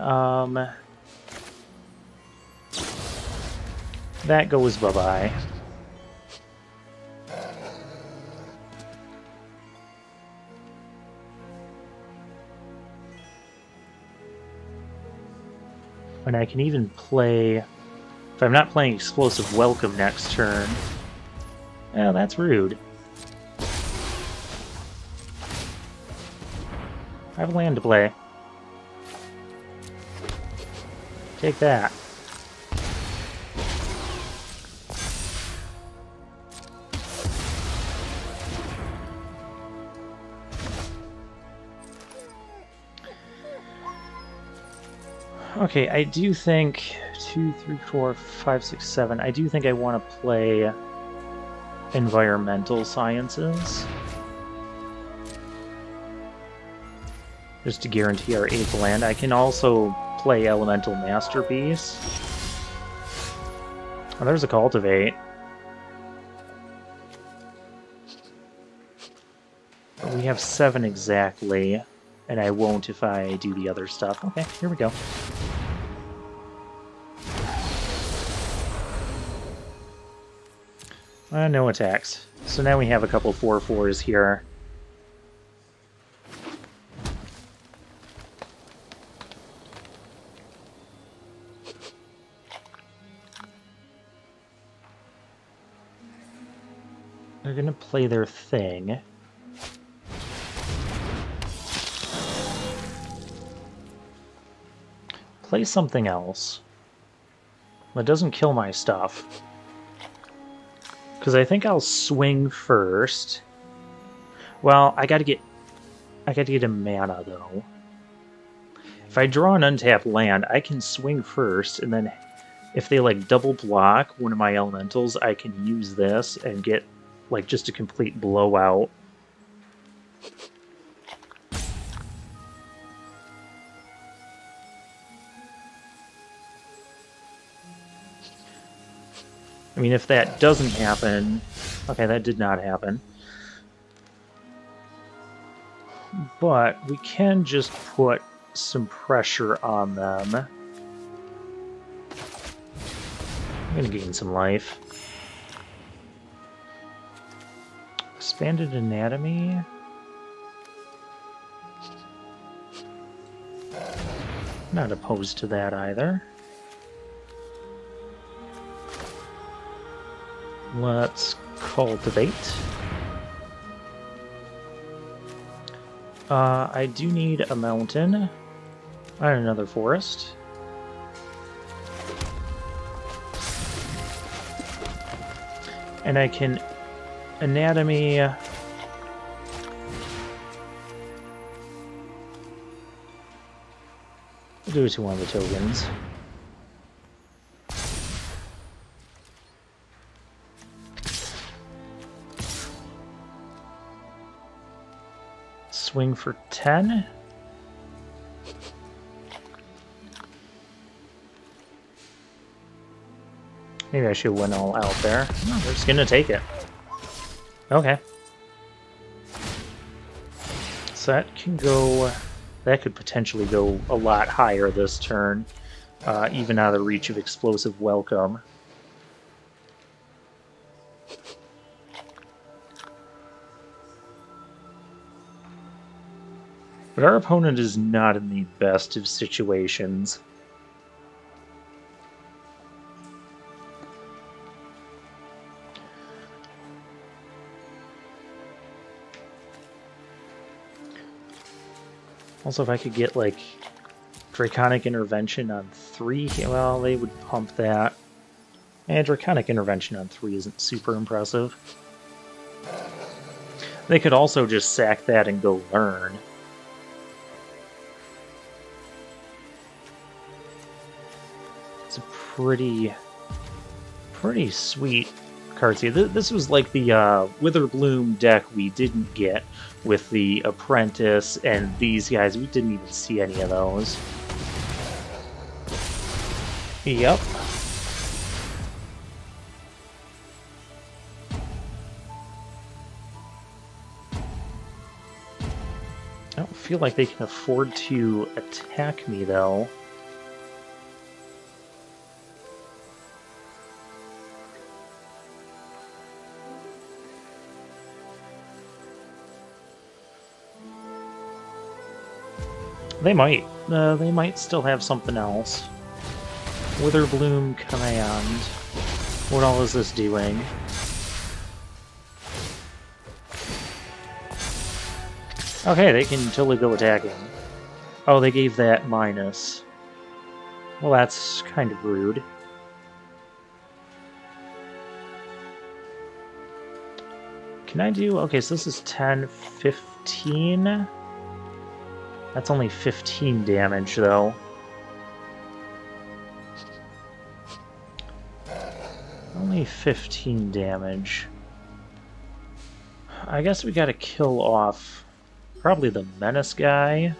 that goes bye-bye. And I can even play... If I'm not playing Explosive Welcome next turn... Oh, that's rude. I have land to play. Take that. Okay, I do think... 2, 3, 4, 5, 6, 7... I do think I want to play... Environmental Sciences. Just to guarantee our 8th land. I can also play Elemental Masterpiece. Oh, there's a Cultivate. But we have 7 exactly, and I won't if I do the other stuff. Okay, here we go. No attacks. So now we have a couple 4/4s here. They're gonna play their thing. Play something else that doesn't kill my stuff. Because I think I'll swing first. Well, I gotta get a mana though. If I draw an untapped land, I can swing first, and then if they like double block one of my elementals, I can use this and get like just a complete blowout. I mean, if that doesn't happen... Okay, that did not happen. But we can just put some pressure on them. I'm going to gain some life. Expanded Anatomy. Not opposed to that either. Let's cultivate. I do need a mountain and another forest. And I can anatomy. We'll do it to one of the tokens. Swing for 10. Maybe I should win all out there. No, they're just gonna take it. Okay. So that can go... That could potentially go a lot higher this turn, even out of the reach of Explosive Welcome. But our opponent is not in the best of situations. Also, if I could get, like, Draconic Intervention on 3... Well, they would pump that. And Draconic Intervention on 3 isn't super impressive. They could also just sack that and go learn. Pretty sweet cards here. This was like the Witherbloom deck we didn't get with the Apprentice and these guys. We didn't even see any of those. Yep. I don't feel like they can afford to attack me though. They might. They might still have something else. Witherbloom Command. What all is this doing? Okay, they can totally go attacking. Oh, they gave that minus. Well, that's kind of rude. Can I do... Okay, so this is 10, 15... That's only 15 damage, though. Only 15 damage. I guess we gotta kill off probably the Menace guy.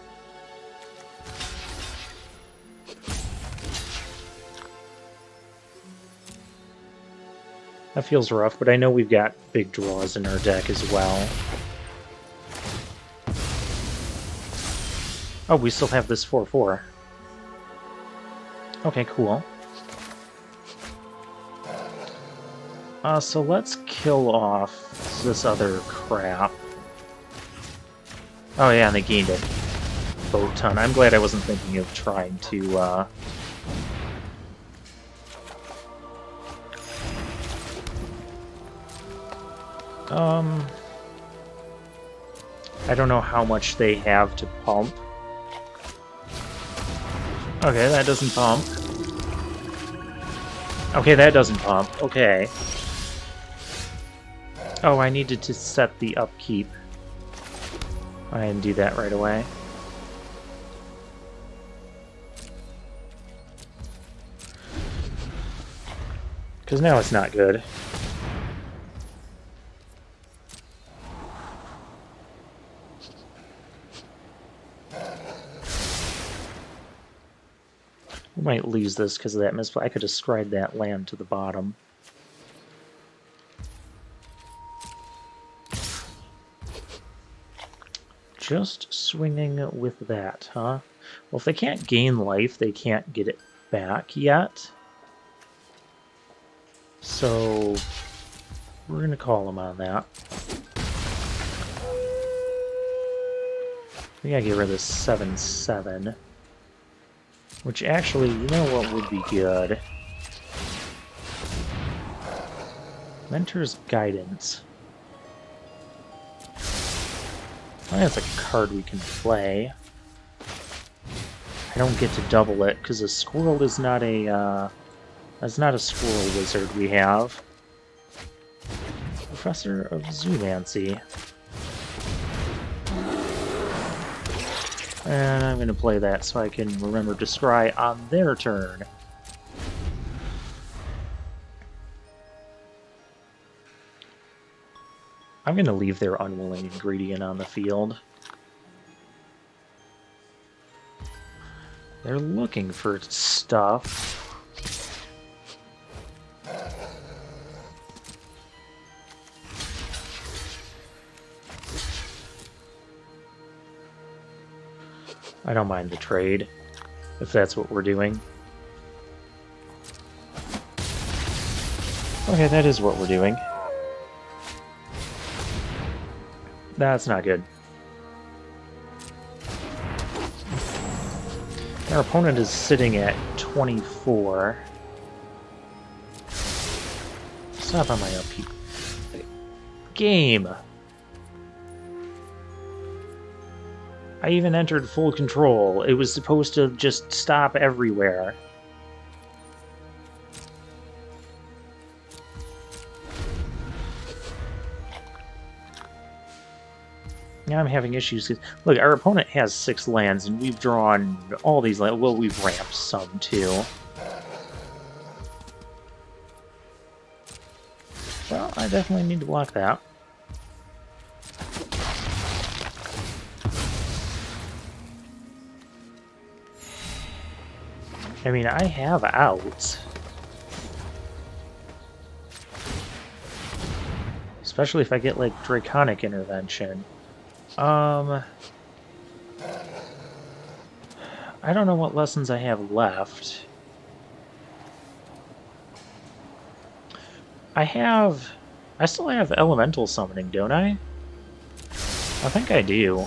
That feels rough, but I know we've got big draws in our deck as well. Oh, we still have this 4/4. Okay, cool. So let's kill off this other crap. Oh yeah, and they gained a boat ton. I'm glad I wasn't thinking of trying to, I don't know how much they have to pump. Okay, that doesn't pump. Okay, that doesn't pump. Okay. Oh, I needed to set the upkeep. I didn't do that right away. Because now it's not good. We might lose this because of that misplay. I could ascribe that land to the bottom. Just swinging with that, huh? Well, if they can't gain life, they can't get it back yet. So we're going to call them on that. We got to get rid of this 7/7. Which actually, you know what would be good? Mentor's Guidance. I think that's a card we can play. I don't get to double it because a squirrel is not a it's not a squirrel wizard we have. Professor of Zoomancy. And I'm gonna play that so I can remember to scry on their turn. I'm going to leave their unwilling ingredient on the field. They're looking for stuff. I don't mind the trade, if that's what we're doing. Okay, that is what we're doing. That's not good. Our opponent is sitting at 24. Stop on my upkeep. Game! I even entered full control. It was supposed to just stop everywhere. Now I'm having issues. Look, our opponent has 6 lands, and we've drawn all these lands. Well, we've ramped some, too. Well, I definitely need to block that. I mean, I have outs. Especially if I get, like, Draconic Intervention. I don't know what lessons I have left. I still have Elemental Summoning, don't I? I think I do.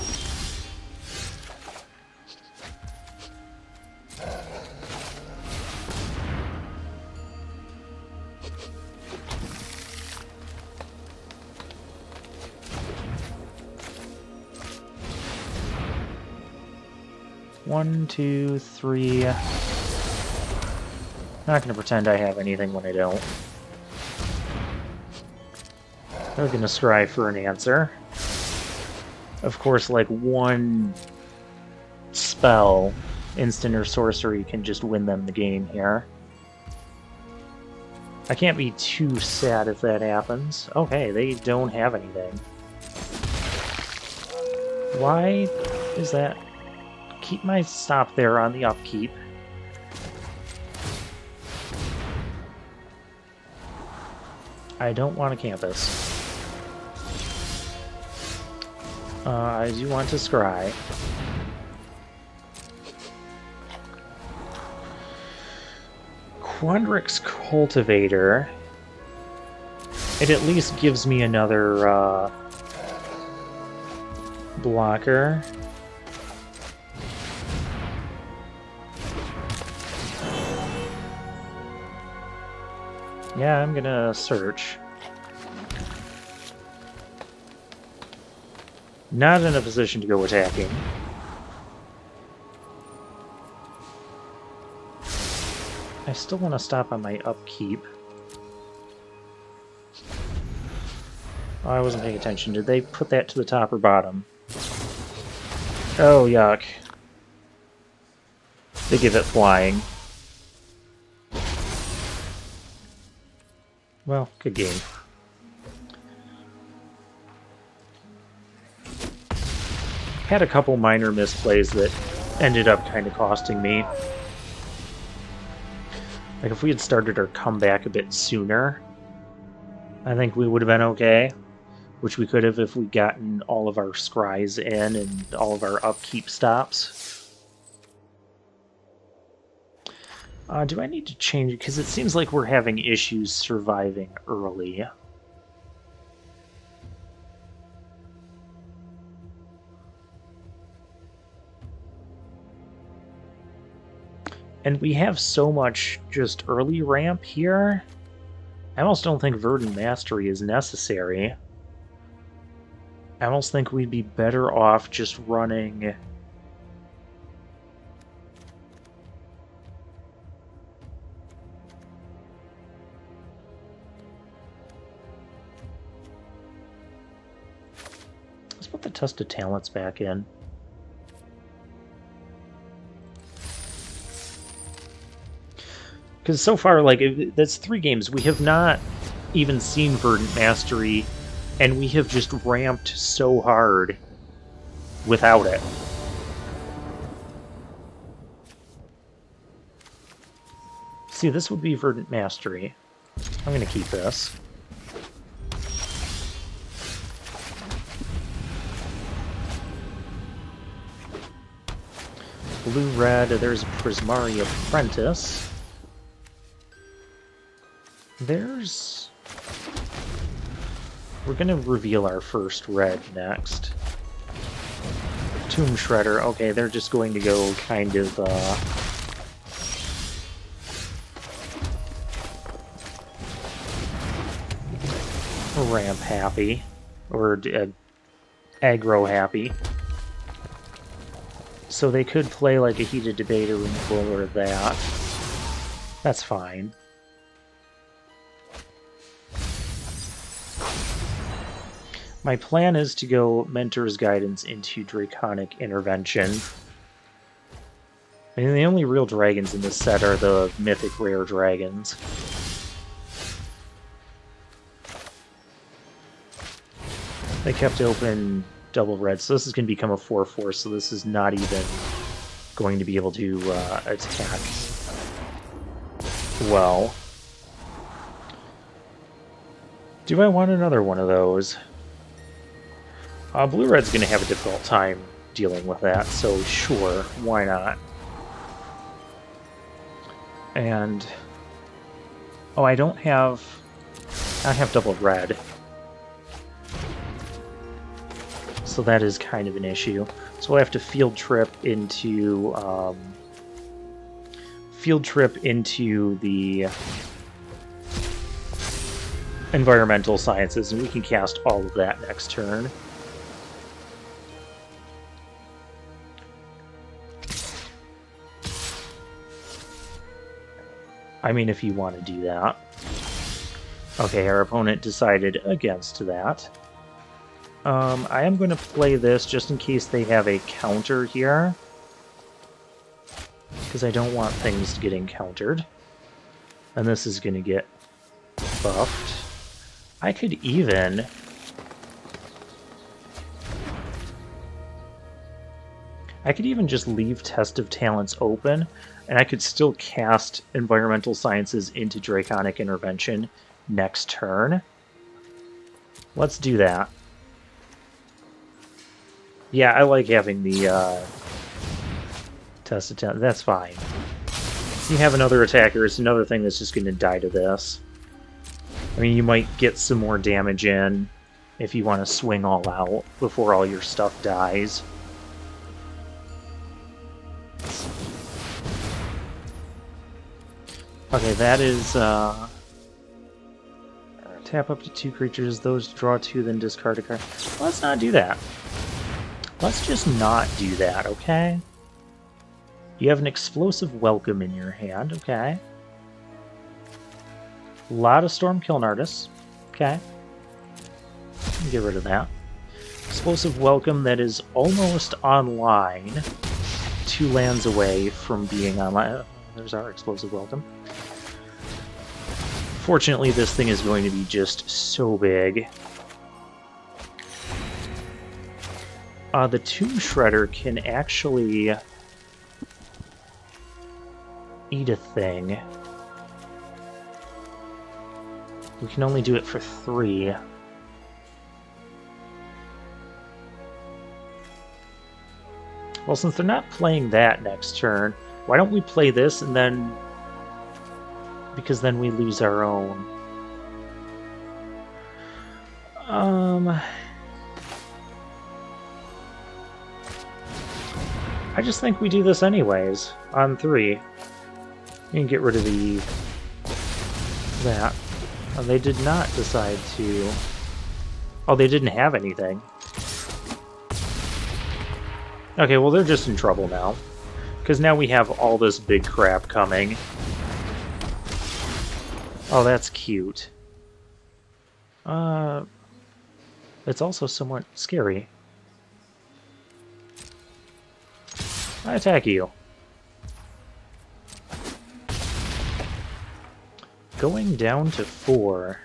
One, two, three. Not gonna pretend I have anything when I don't. They're gonna scry for an answer. Of course, like one spell, instant or sorcery, can just win them the game here. I can't be too sad if that happens. Okay, they don't have anything. Why is that? Keep my stop there on the upkeep. I don't want a campus. I do want to scry. Quandrix Cultivator It at least gives me another blocker. Yeah, I'm gonna search. Not in a position to go attacking. I still want to stop on my upkeep. Oh, I wasn't paying attention. Did they put that to the top or bottom? Oh, yuck. They give it flying. Well, good game. Had a couple minor misplays that ended up kind of costing me. Like, if we had started our comeback a bit sooner, I think we would have been okay. Which we could have if we'd gotten all of our scries in and all of our upkeep stops. Do I need to change it? Because it seems like we're having issues surviving early. And we have so much just early ramp here. I almost don't think Verdant Mastery is necessary. I almost think we'd be better off just running... Let's put the Test of Talents back in. Because so far, like, that's 3 games. We have not even seen Verdant Mastery, and we have just ramped so hard without it. See, this would be Verdant Mastery. I'm going to keep this. Blue-red, there's Prismari Apprentice. There's... We're gonna reveal our first red next. Tomb Shredder. Okay, they're just going to go kind of, ramp happy. Or aggro happy. So they could play like a Heated Debate or Roomful or that. That's fine. My plan is to go Mentor's Guidance into Draconic Intervention. I mean, the only real dragons in this set are the mythic rare dragons. They kept open double red, so this is going to become a 4-4, so this is not even going to be able to attack well. Do I want another one of those? Blue-red's going to have a difficult time dealing with that, so sure, why not? And... Oh, I don't have... I have double red. So that is kind of an issue. So we'll have to Field Trip into... Field Trip into the... Environmental Sciences, and we can cast all of that next turn. I mean, if you want to do that. Okay, our opponent decided against that. I am going to play this just in case they have a counter here. Because I don't want things getting countered. And this is going to get buffed. I could even... just leave Test of Talents open, and I could still cast Environmental Sciences into Draconic Intervention next turn. Let's do that. Yeah, I like having the Test of Talents. That's fine. You have another attacker. It's another thing that's just going to die to this. I mean, you might get some more damage in if you want to swing all out before all your stuff dies. Okay, that is, tap up to 2 creatures, those draw 2, then discard a card. Let's not do that. Let's just not do that, okay? You have an Explosive Welcome in your hand, okay? A lot of Storm Kiln Artists, okay? Get rid of that. Explosive Welcome that is almost online, 2 lands away from being online. There's our Explosive Welcome. Fortunately, this thing is going to be just so big. The Tomb Shredder can actually eat a thing. We can only do it for 3. Well, since they're not playing that next turn, why don't we play this and then... because then we lose our own. I just think we do this anyways, on 3. You can get rid of the... that. Oh, they did not decide to... oh, they didn't have anything. Okay, well, they're just in trouble now. Because now we have all this big crap coming. Oh, that's cute. It's also somewhat scary. I attack you. Going down to 4.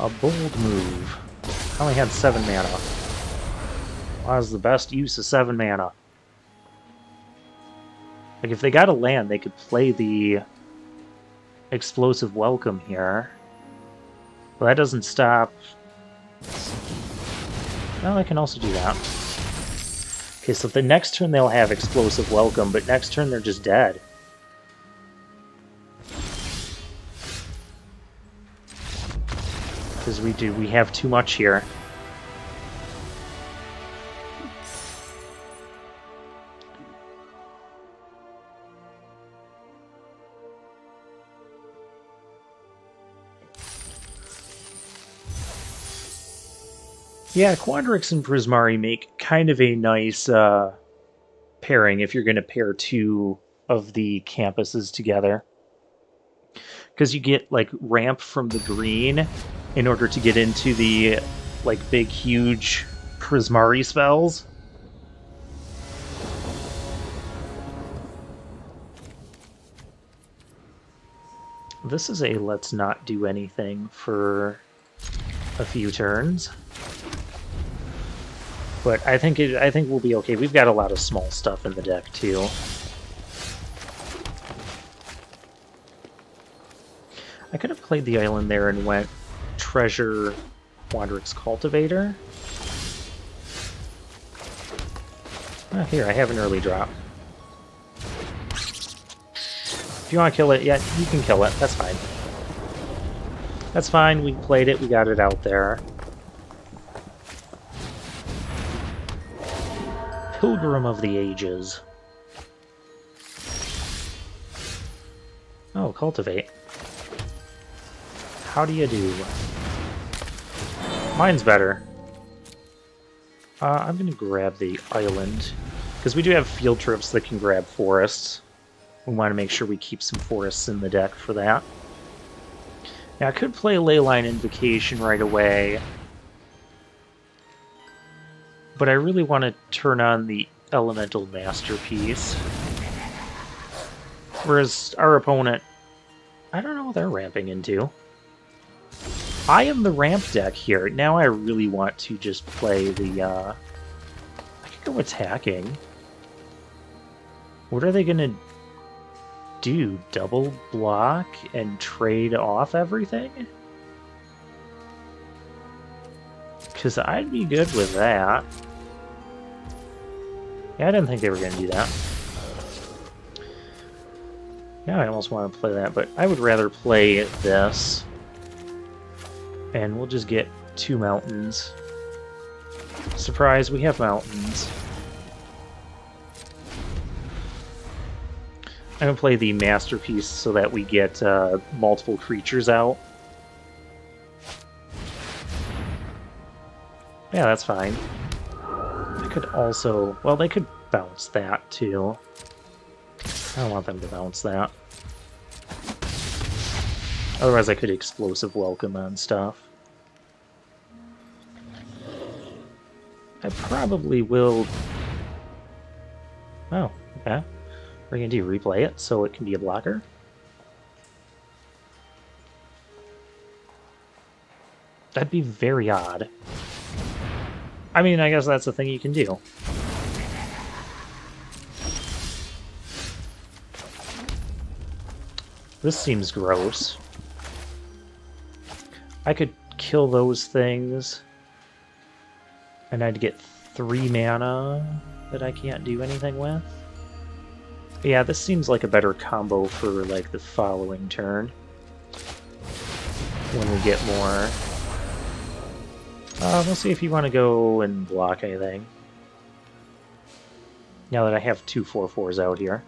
A bold move. I only had 7 mana. That was the best use of 7 mana. Like, if they got a land, they could play the Explosive Welcome here. But that doesn't stop. Well, I can also do that. Okay, so the next turn they'll have Explosive Welcome, but next turn they're just dead. Because we have too much here. Yeah, Quandrix and Prismari make kind of a nice pairing if you're going to pair 2 of the campuses together. Because you get, like, ramp from the green in order to get into the, like, big, huge Prismari spells. This is a let's not do anything for a few turns. But I think we'll be okay. We've got a lot of small stuff in the deck too. I could have played the island there and went treasure Quandrix Cultivator. Oh, here I have an early drop. If you want to kill it, yeah, you can kill it. That's fine. That's fine. We played it. We got it out there. Pilgrim of the Ages. Oh, Cultivate. How do you do? Mine's better. I'm going to grab the island, because we do have field trips that can grab forests. We want to make sure we keep some forests in the deck for that. Now, I could play Leyline Invocation right away, but I really want to turn on the Elemental Masterpiece. Whereas our opponent, I don't know what they're ramping into. I am the ramp deck here. Now I really want to just play the... I could go attacking. What are they going to do? Double block and trade off everything? Because I'd be good with that. Yeah, I didn't think they were going to do that. Now I almost want to play that, but I would rather play this. and we'll just get two mountains. Surprise, we have mountains. I'm going to play the Masterpiece so that we get multiple creatures out. Yeah, that's fine. I could also... well, they could bounce that, too. I don't want them to bounce that. Otherwise, I could Explosive Welcome on stuff. I probably will... oh, okay. We're going to do replay it so it can be a blocker. That'd be very odd. I mean, I guess that's a thing you can do. This seems gross. I could kill those things. And I'd get 3 mana that I can't do anything with. Yeah, this seems like a better combo for, like, the following turn. When we get more... we'll see if you want to go and block anything. Now that I have two 4/4s out here.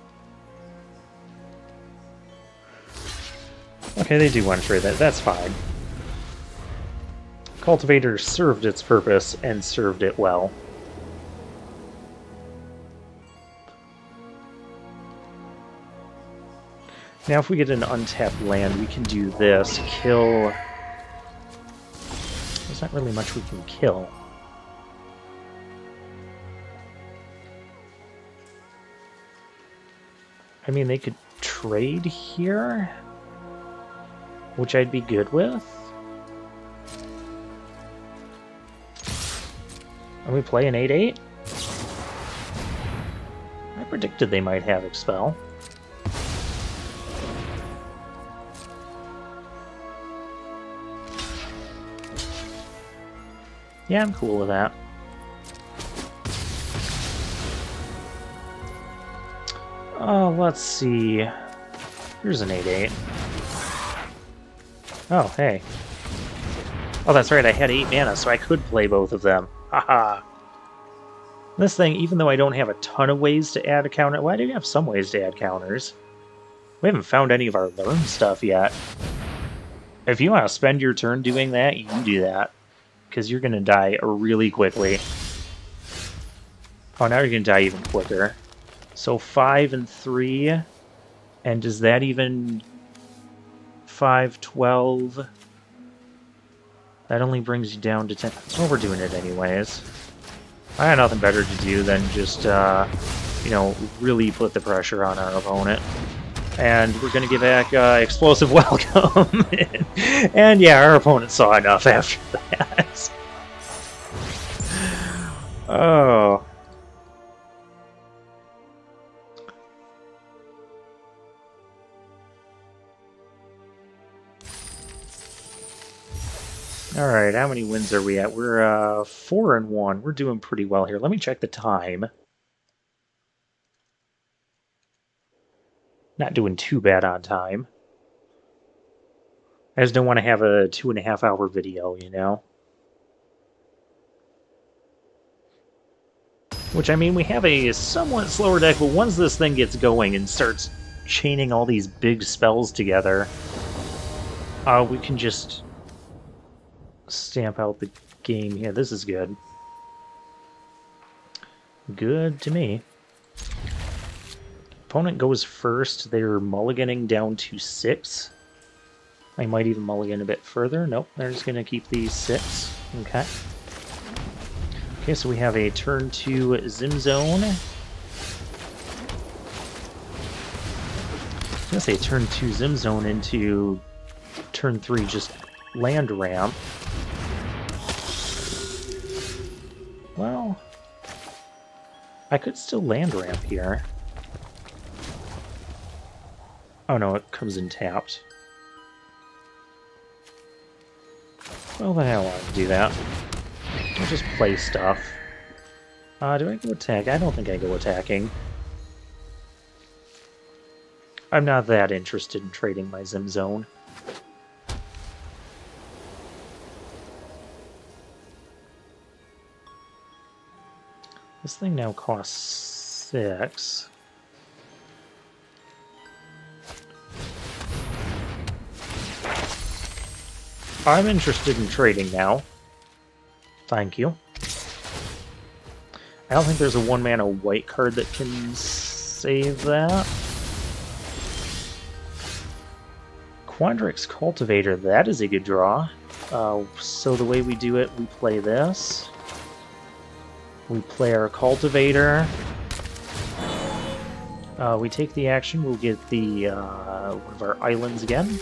Okay, they do want to trade that. That's fine. Cultivator served its purpose and served it well. Now if we get an untapped land, we can do this. Kill... there's not really much we can kill. I mean, they could trade here, which I'd be good with. And we play an 8/8? I predicted they might have Expel. Yeah, I'm cool with that. Oh, let's see. Here's an 8/8. Oh, hey. Oh, that's right, I had 8 mana, so I could play both of them. Haha. This thing, even though I don't have a ton of ways to add a counter... well, I do have some ways to add counters. We haven't found any of our learn stuff yet. If you want to spend your turn doing that, you can do that. Because you're going to die really quickly. Oh, now you're going to die even quicker. So 5 and 3. And does that even... 5, 12... that only brings you down to 10. Well, we're doing it anyways. I got nothing better to do than just, you know, really put the pressure on our opponent. And we're going to give back Explosive Welcome. And yeah, our opponent saw enough after that. Oh. Alright, how many wins are we at? We're 4 and 1. We're doing pretty well here. Let me check the time. Not doing too bad on time. I just don't want to have a 2.5 hour video, you know? Which, I mean, we have a somewhat slower deck, but once this thing gets going and starts chaining all these big spells together, we can just stamp out the game here. Yeah, this is good. Good to me. Opponent goes first. They're mulliganing down to 6. I might even mulligan a bit further. Nope, they're just going to keep these 6. Okay. Okay, so we have a turn 2 Zimone. I'm going to say turn 2 Zimone into turn 3 just land ramp. Well, I could still land ramp here. Oh no, it comes in tapped. Well, then I don't want to do that. I'll just play stuff. Do I go attack? I don't think I go attacking. I'm not that interested in trading my Zimone. This thing now costs 6. I'm interested in trading now. Thank you. I don't think there's a 1-mana white card that can save that. Quandrix Cultivator, that is a good draw. So the way we do it, we play this. We play our Cultivator. We take the action, we'll get the one of our islands again.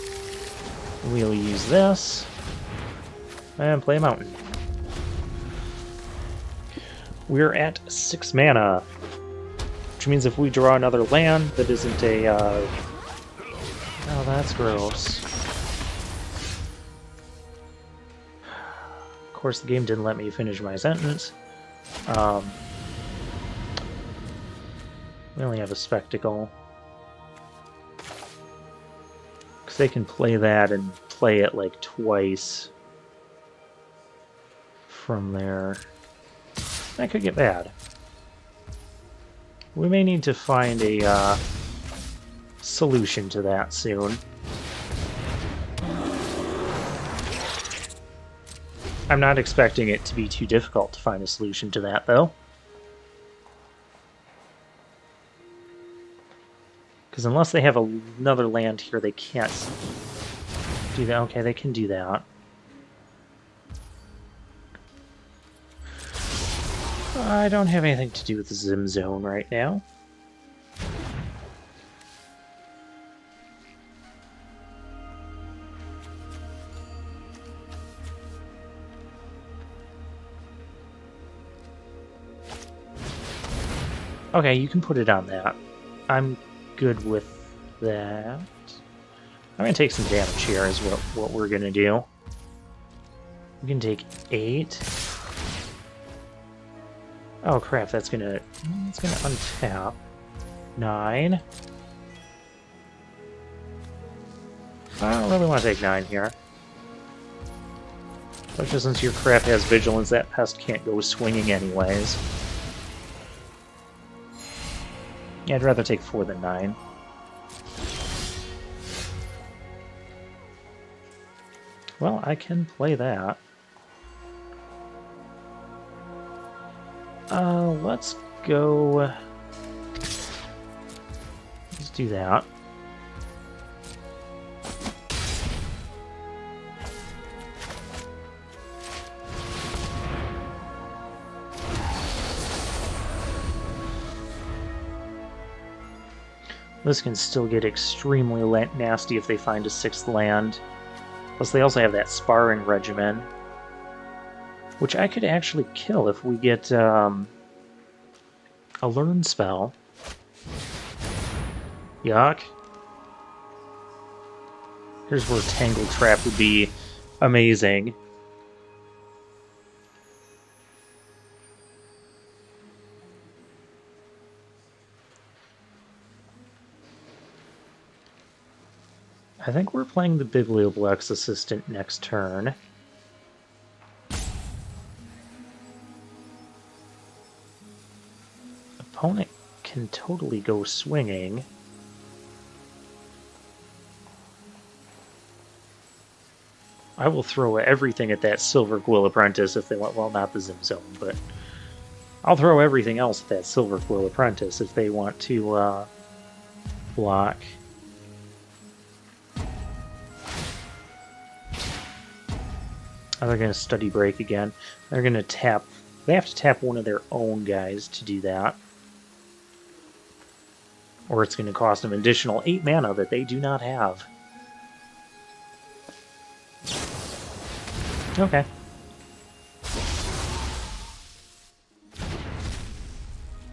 We'll use this. And play a mountain. We're at 6 mana, which means if we draw another land that isn't a... oh, that's gross. Of course, the game didn't let me finish my sentence. We only have a Spectacle. Because they can play that and play it like twice from there. That could get bad. We may need to find a solution to that soon. I'm not expecting it to be too difficult to find a solution to that, though. Because unless they have another land here, they can't do that. Okay, they can do that. I don't have anything to do with the Zim Zone right now. Okay, you can put it on that. I'm good with that. I'm going to take some damage here is what we're going to do. We can take 8. Oh crap, that's going to untap. 9. I don't really want to take 9 here. Especially since your crap has vigilance, that pest can't go swinging anyways. Yeah, I'd rather take 4 than 9. Well, I can play that. Let's go... Let's do that. This can still get extremely nasty if they find a 6th land. Plus they also have that Sparring Regimen, which I could actually kill if we get a Learn spell. Yuck. Here's where Tangle Trap would be amazing. I think we're playing the Biblioplex Assistant next turn. Opponent can totally go swinging. I will throw everything at that Silver Quill Apprentice if they want, well, not the Zim Zone, but I'll throw everything else at that Silver Quill Apprentice if they want to block. Oh, they're going to Study Break again. They're going to tap... They have to tap one of their own guys to do that. Or it's going to cost them an additional 8 mana that they do not have. Okay.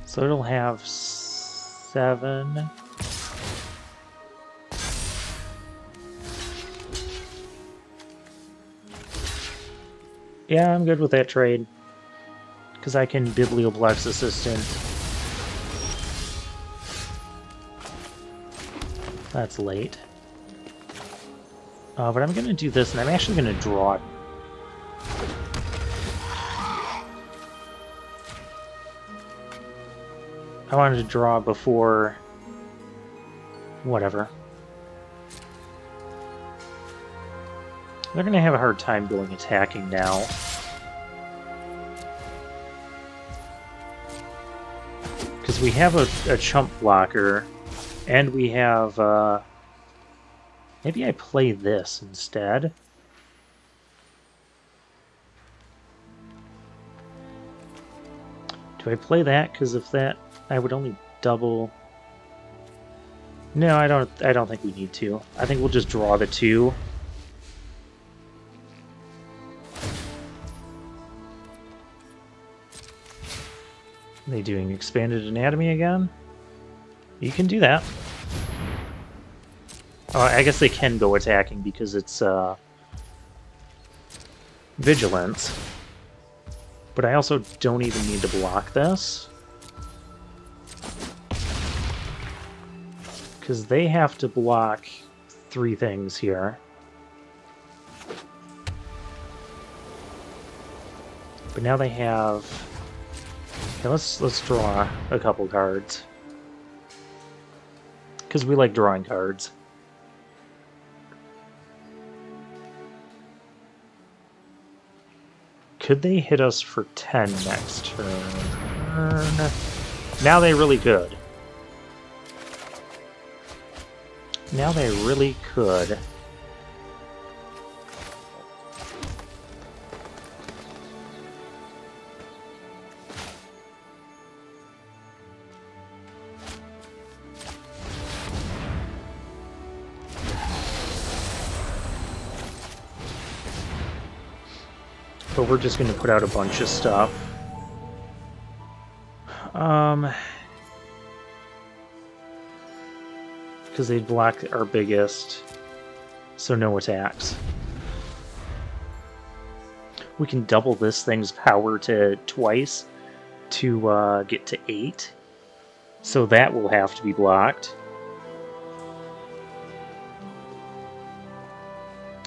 So it'll have 7... Yeah, I'm good with that trade, because I can Biblioplex Assistant. That's late. But I'm going to do this, and I'm actually going to draw it. I wanted to draw before... whatever. They're going to have a hard time going attacking now. Because we have a chump blocker, and we have... maybe I play this instead. Do I play that? Because if that... I would only double... No, I don't think we need to. I think we'll just draw the two. Are they doing Expanded Anatomy again? You can do that. I guess they can go attacking because it's vigilance. But I also don't even need to block this. Because they have to block three things here. But now they have... Okay, let's draw a couple cards. Because we like drawing cards. Could they hit us for 10 next turn? Now they really could. Now they really could. But we're just going to put out a bunch of stuff. Because they'd block our biggest, so no attacks. We can double this thing's power to twice to get to 8. So that will have to be blocked.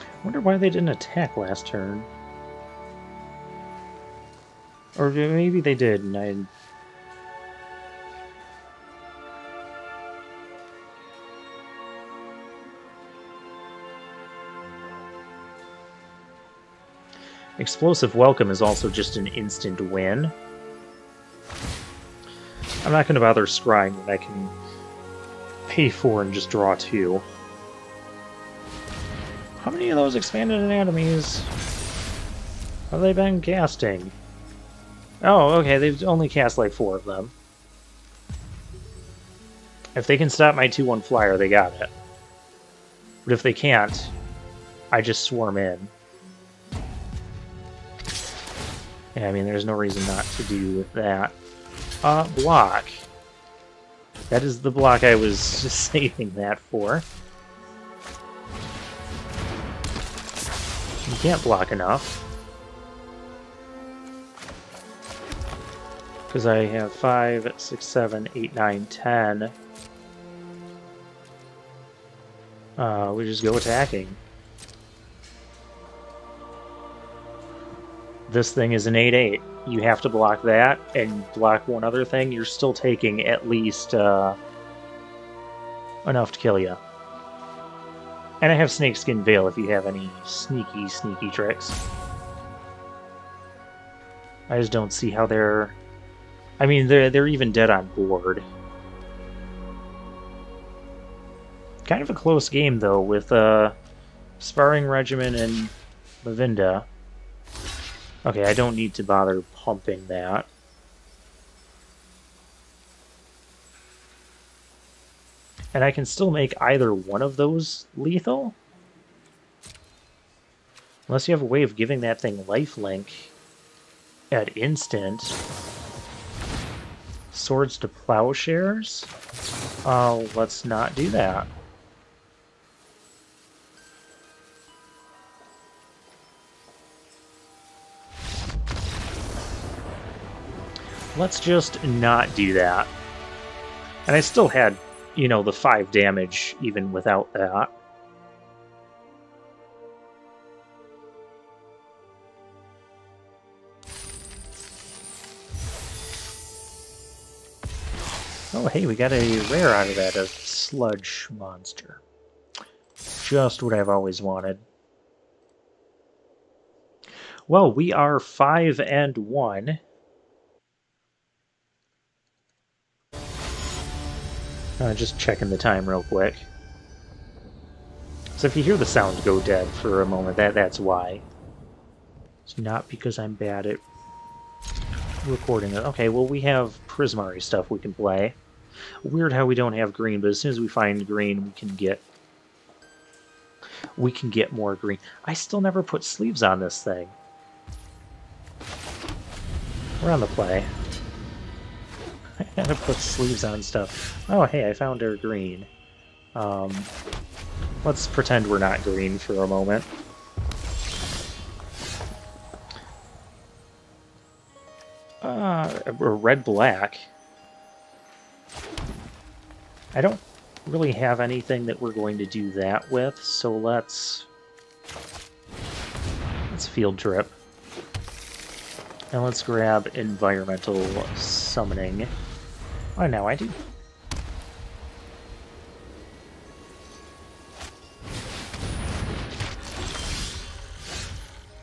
I wonder why they didn't attack last turn. Or maybe they did, and I... Explosive Welcome is also just an instant win. I'm not going to bother scrying what I can pay for and just draw two. How many of those Expanded Anatomies have they been casting? Oh, okay, they've only cast like 4 of them. If they can stop my 2-1 flyer, they got it. But if they can't, I just swarm in. Yeah, I mean, there's no reason not to do that. Block. That is the block I was just saving that for. You can't block enough. Because I have 5, 6, 7, 8, 9, 10. We just go attacking. This thing is an 8-8. You have to block that and block one other thing. You're still taking at least enough to kill you. And I have Snakeskin Veil if you have any sneaky tricks. I just don't see how they're... I mean, they're even dead on board. Kind of a close game, though, with Sparring Regimen and Lavinda. Okay, I don't need to bother pumping that. And I can still make either one of those lethal. Unless you have a way of giving that thing lifelink at instant. Swords to Plowshares? Let's not do that. Let's just not do that. And I still had, you know, the 5 damage even without that. Oh, hey, we got a rare out of that, a sludge monster. Just what I've always wanted. Well, we are 5-1. Just checking the time real quick. So if you hear the sound go dead for a moment, that's why. It's not because I'm bad at recording it. Okay, well, we have Prismari stuff we can play. Weird how we don't have green, but as soon as we find green, we can get more green. I still never put sleeves on this thing. We're on the play. I gotta put sleeves on stuff. Oh, hey, I found our green. Let's pretend we're not green for a moment. Red-black. I don't really have anything that we're going to do that with, so let's field trip. And let's grab environmental summoning. Oh, now I do.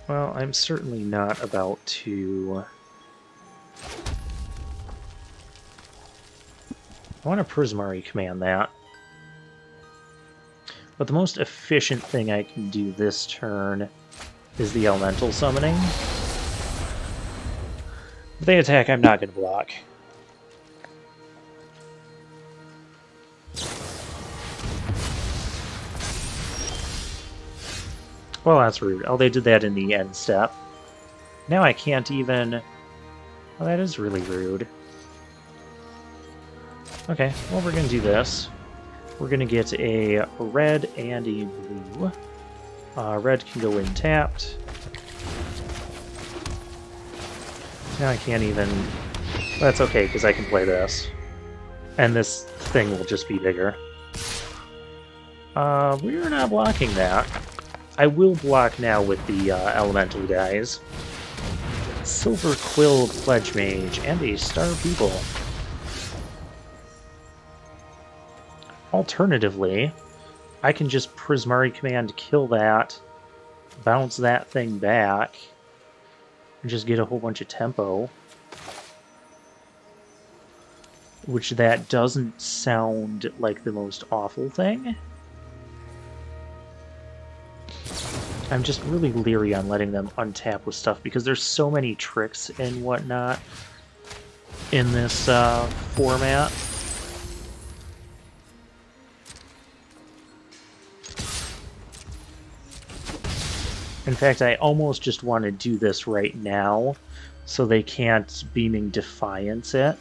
Well, I'm certainly not about to... I want to Prismari command that. But the most efficient thing I can do this turn is the elemental summoning. If they attack, I'm not going to block. Well, that's rude. Oh, they did that in the end step. Now I can't even... Well, that is really rude. Okay, well, we're going to do this. We're going to get a red and a blue. Red can go in tapped. Now I can't even... That's okay, because I can play this. And this thing will just be bigger. We're not blocking that. I will block now with the elemental guys. Silver Quill Pledge Mage and a Star People. Alternatively, I can just Prismari Command kill that, bounce that thing back, and just get a whole bunch of tempo. Which that doesn't sound like the most awful thing. I'm just really leery on letting them untap with stuff because there's so many tricks and whatnot in this format. In fact, I almost just want to do this right now so they can't Beaming Defiance it.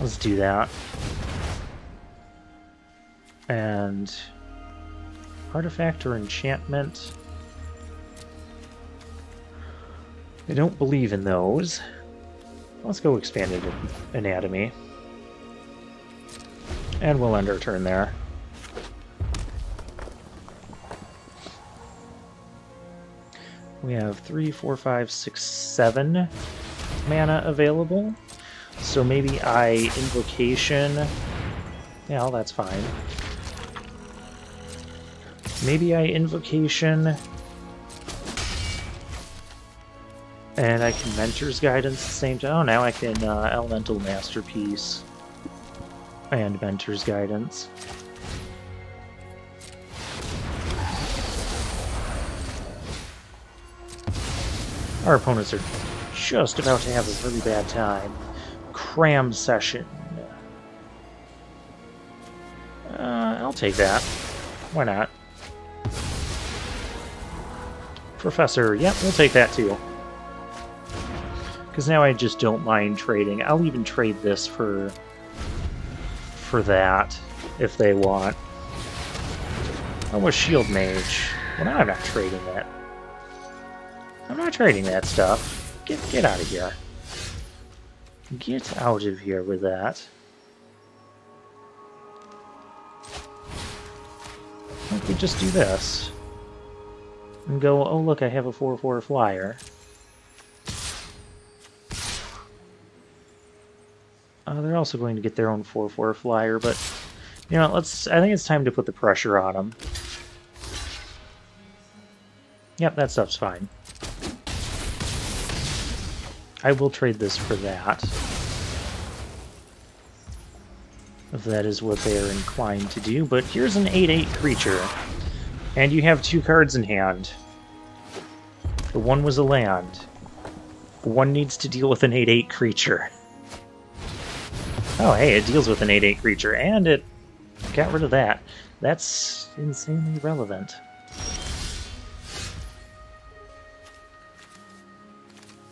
Let's do that. And... artifact or enchantment. I don't believe in those. Let's go Expanded Anatomy. And we'll end our turn there. We have 3, 4, 5, 6, 7 mana available. So maybe I Invocation. Yeah, well, that's fine. Maybe I Invocation, and I can Mentor's Guidance at the same time. Oh, now I can Elemental Masterpiece and Mentor's Guidance. Our opponents are just about to have a really bad time. Cram Session. I'll take that. Why not? Professor, yep, we'll take that too. Because now I just don't mind trading. I'll even trade this for that, if they want. Oh, a Shield Mage. Well, now I'm not trading that. I'm not trading that stuff. Get out of here. Get out of here with that. Why don't we just do this? And go, oh look, I have a 4-4 flyer. They're also going to get their own 4/4 flyer, but you know, I think it's time to put the pressure on them. Yep, that stuff's fine. I will trade this for that, if that is what they are inclined to do. But here's an 8/8 creature, and you have two cards in hand. The one was a land. One needs to deal with an 8/8 creature. Oh, hey, it deals with an 8/8 creature, and it got rid of that. That's insanely relevant.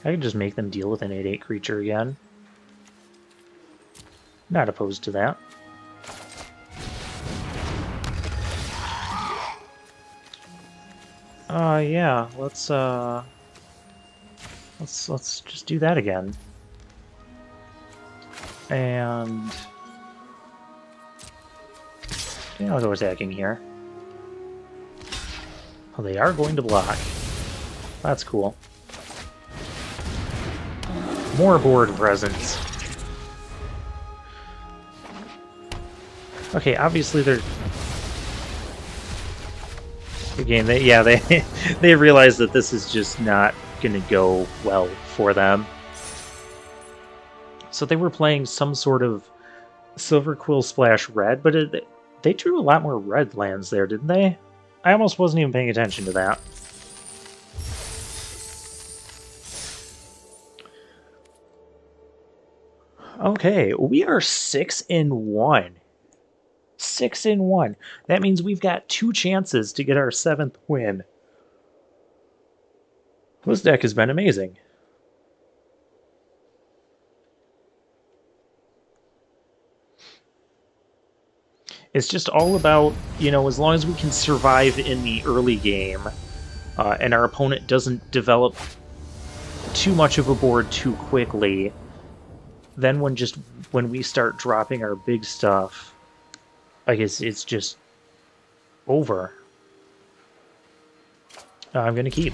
I could just make them deal with an 8/8 creature again. Not opposed to that. Yeah, let's just do that again. And yeah, I'll go attacking here. Oh, they are going to block. That's cool. More board presence. Okay, obviously they're... Again, they they realize that this is just not going to go well for them. So they were playing some sort of Silver Quill Splash Red, but they drew a lot more red lands there, didn't they? I almost wasn't even paying attention to that. Okay, we are 6-1. 6-1. That means we've got two chances to get our 7th win. This deck has been amazing. It's just all about, you know, as long as we can survive in the early game, and our opponent doesn't develop too much of a board too quickly, then when we start dropping our big stuff, I guess it's just over. I'm gonna keep.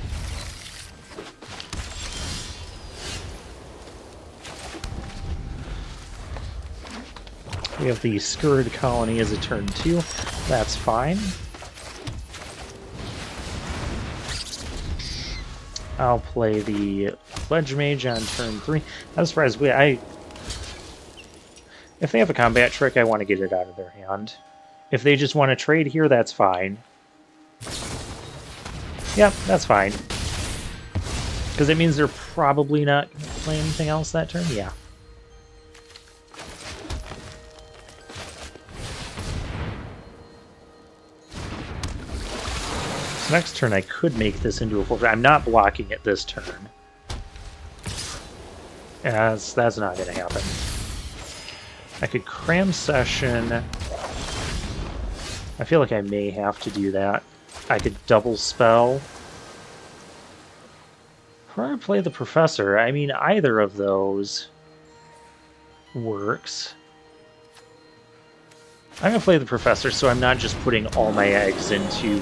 We have the Scurrid Colony as a turn 2. That's fine. I'll play the Pledge Mage on turn 3. I'm surprised if they have a combat trick, I want to get it out of their hand. If they just want to trade here, that's fine. Yep, that's fine. Because it means they're probably not going to play anything else that turn. Yeah. So next turn, I could make this into a 4/4. I'm not blocking it this turn. That's not going to happen. I could Cram Session. I feel like I may have to do that. I could double spell. Probably play the Professor. I mean, either of those works. I'm going to play the Professor, so I'm not just putting all my eggs into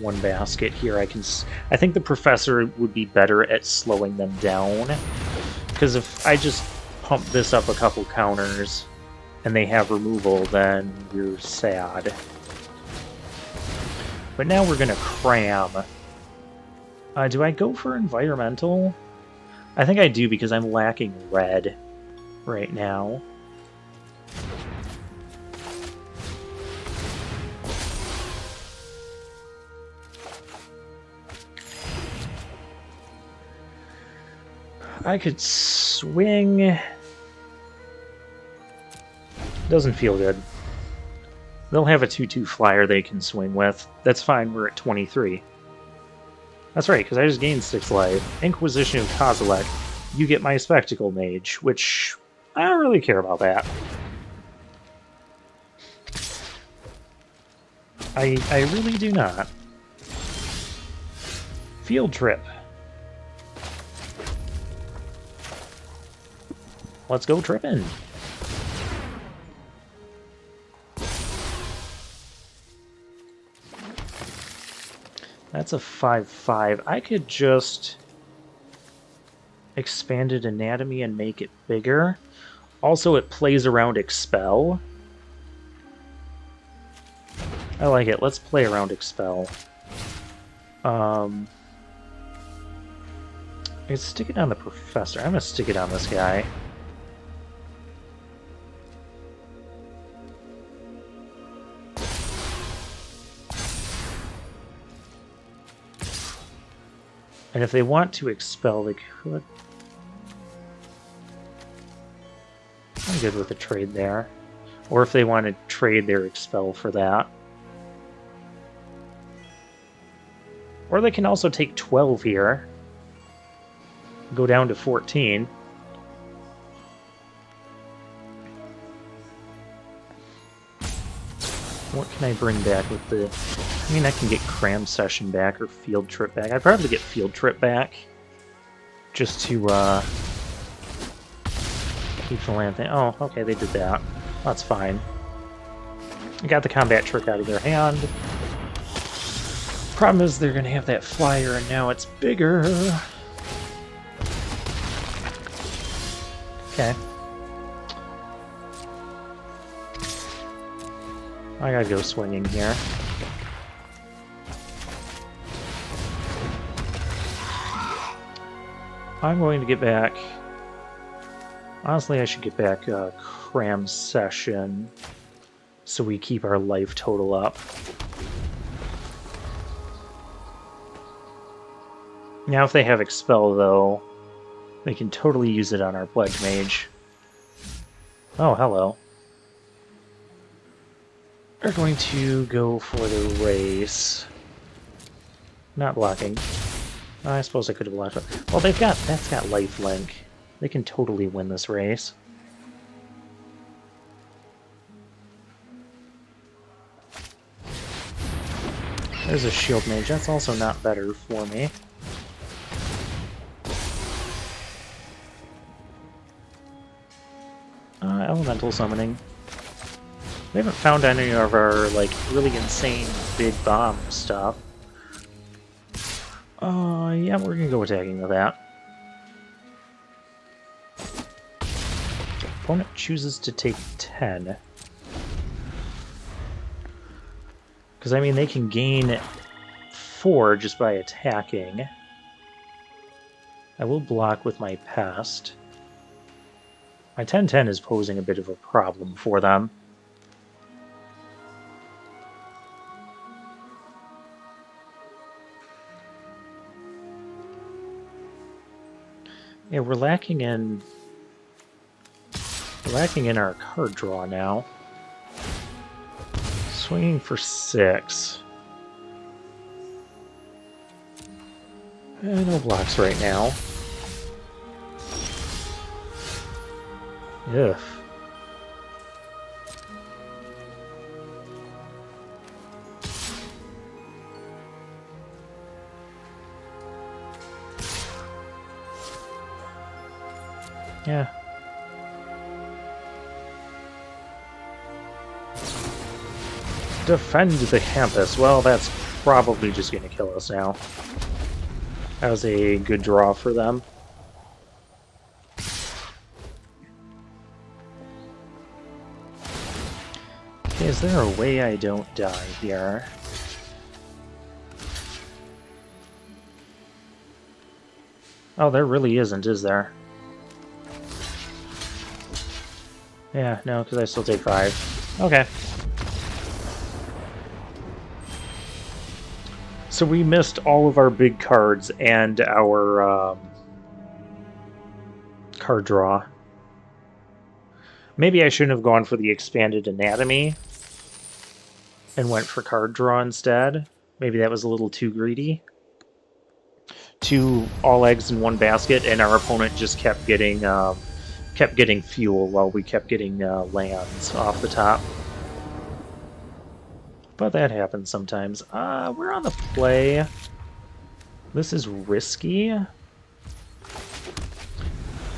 one basket here. I think the Professor would be better at slowing them down, because if I just pump this up a couple counters and they have removal, then you're sad. But now we're gonna cram. Do I go for environmental? I think I do, because I'm lacking red right now. I could swing. Doesn't feel good. They'll have a 2/2 flyer they can swing with. That's fine, we're at 23. That's right, because I just gained 6 life. Inquisition of Kozilek. You get my Spectacle Mage, which I don't really care about that. I really do not. Field Trip. Let's go tripping. That's a 5/5. I could just Expanded Anatomy and make it bigger. Also, it plays around Expel. I like it. Let's play around Expel. It's sticking on the Professor. I'm going to stick it on this guy. And if they want to Expel, they could... I'm good with a trade there. Or if they want to trade their Expel for that. Or they can also take 12 here. Go down to 14. What can I bring back with the... I mean, I can get Cram Session back or Field Trip back. I'd probably get Field Trip back just to keep the land thing. Oh, okay, they did that. That's fine. I got the combat trick out of their hand. Problem is they're going to have that flyer, and now it's bigger. Okay. I gotta go swinging here. I'm going to get back... Honestly, I should get back Cram Session so we keep our life total up. Now if they have Expel, though, they can totally use it on our Pledge Mage. Oh, hello. They're going to go for the race. Not blocking. I suppose I could have blocked it. Well, that's got lifelink. They can totally win this race. There's a shield mage. That's also not better for me. Elemental summoning. We haven't found any of our like really insane big bomb stuff. Yeah, we're gonna go attacking with that. Opponent chooses to take 10. Because, I mean, they can gain 4 just by attacking. I will block with my Pest. My 10-10 is posing a bit of a problem for them. Yeah, we're lacking in our card draw now. Swinging for 6. No blocks right now. Ugh. Yeah. Defend the campus. Well, that's probably just going to kill us now. That was a good draw for them. Okay, is there a way I don't die here? Oh, there really isn't, is there? Yeah, no, because I still take 5. Okay. So we missed all of our big cards and our card draw. Maybe I shouldn't have gone for the Expanded Anatomy and went for card draw instead. Maybe that was a little too greedy. 2 all eggs in one basket, and our opponent just kept getting... Kept getting fuel while we kept getting lands off the top. But that happens sometimes. We're on the play. This is risky.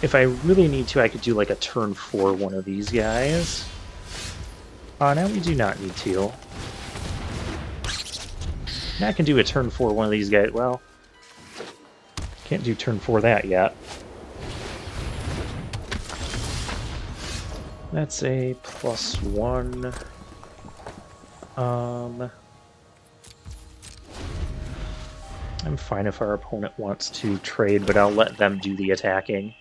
If I really need to, I could do like a turn 4 one of these guys. Now we do not need to. Now I can do a turn 4 one of these guys. Well, can't do turn 4 that yet. That's a +1. I'm fine if our opponent wants to trade, but I'll let them do the attacking.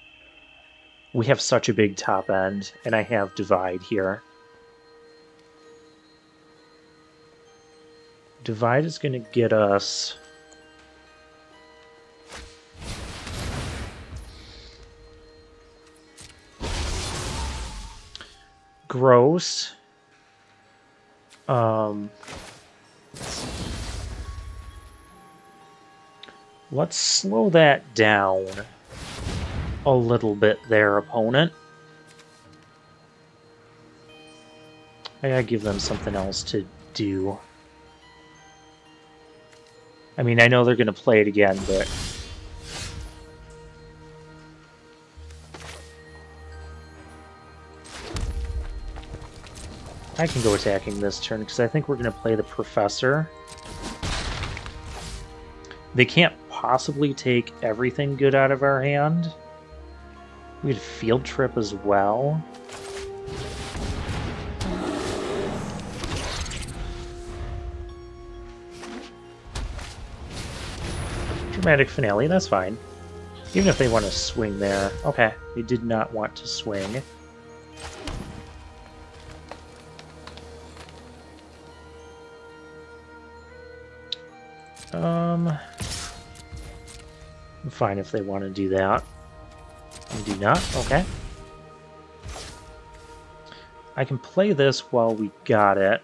We have such a big top end, and I have Divide here. Divide is going to get us... Gross. Let's slow that down a little bit there, opponent. I gotta give them something else to do. I mean, I know they're gonna play it again, but... I can go attacking this turn, because I think we're going to play the Professor. They can't possibly take everything good out of our hand. We had Field Trip as well. Dramatic Finale, that's fine. Even if they want to swing there. Okay, they did not want to swing. I'm fine if they want to do that. And do not? Okay. I can play this while we got it.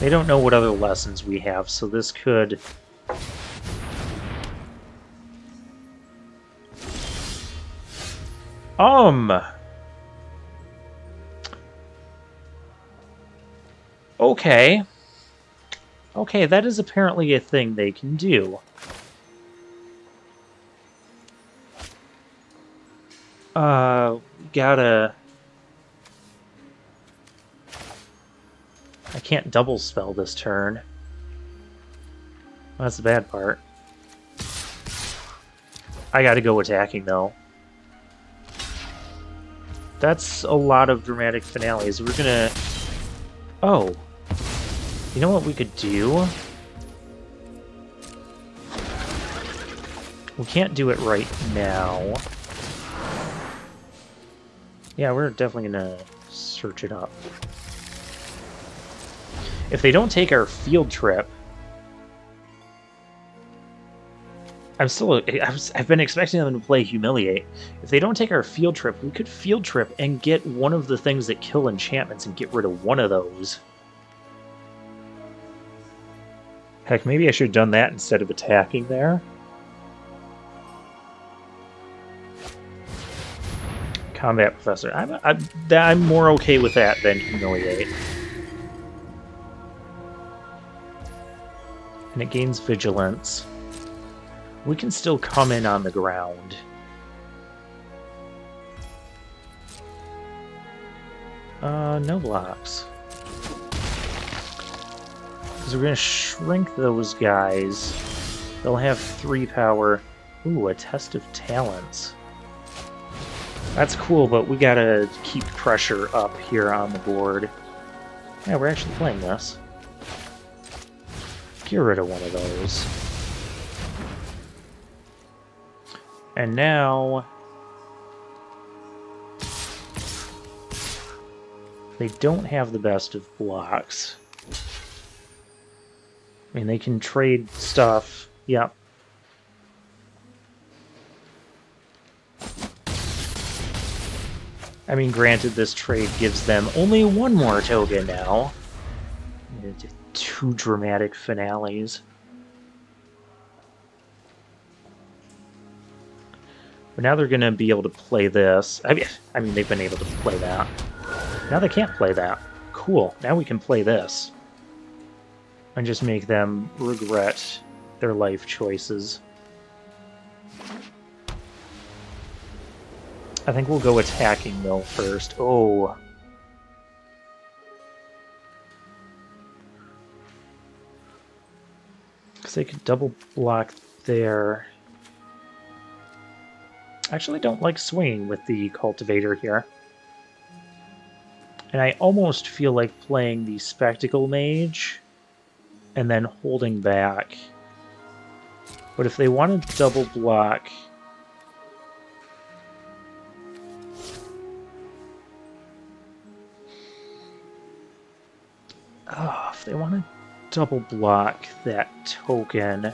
They don't know what other lessons we have, so this could... Okay. Okay, that is apparently a thing they can do. I can't double spell this turn. Well, that's the bad part. I gotta go attacking, though. That's a lot of dramatic finales. We're gonna... Oh. You know what we could do? We can't do it right now. Yeah, we're definitely gonna search it up. If they don't take our Field Trip... I've been expecting them to play Humiliate. If they don't take our Field Trip, we could Field Trip and get one of the things that kill enchantments and get rid of one of those. Heck, maybe I should have done that instead of attacking there. Combat Professor. I'm more okay with that than Humiliate. And it gains Vigilance. We can still come in on the ground. No blocks. So we're going to shrink those guys. They'll have 3 power. Ooh, a Test of Talents. That's cool, but we got to keep pressure up here on the board. Yeah, we're actually playing this. Get rid of one of those. And now... They don't have the best of blocks. I mean, they can trade stuff. Yep. I mean, granted, this trade gives them only 1 more token now. 2 dramatic finales. But now they're going to be able to play this. I mean, they've been able to play that. Now they can't play that. Cool. Now we can play this. And just make them regret their life choices. I think we'll go attacking, though, first. Oh. Because they could double block there. I actually don't like swinging with the Cultivator here. And I almost feel like playing the Spectacle Mage and then holding back. But if they want to double block... Oh, if they want to double block that token...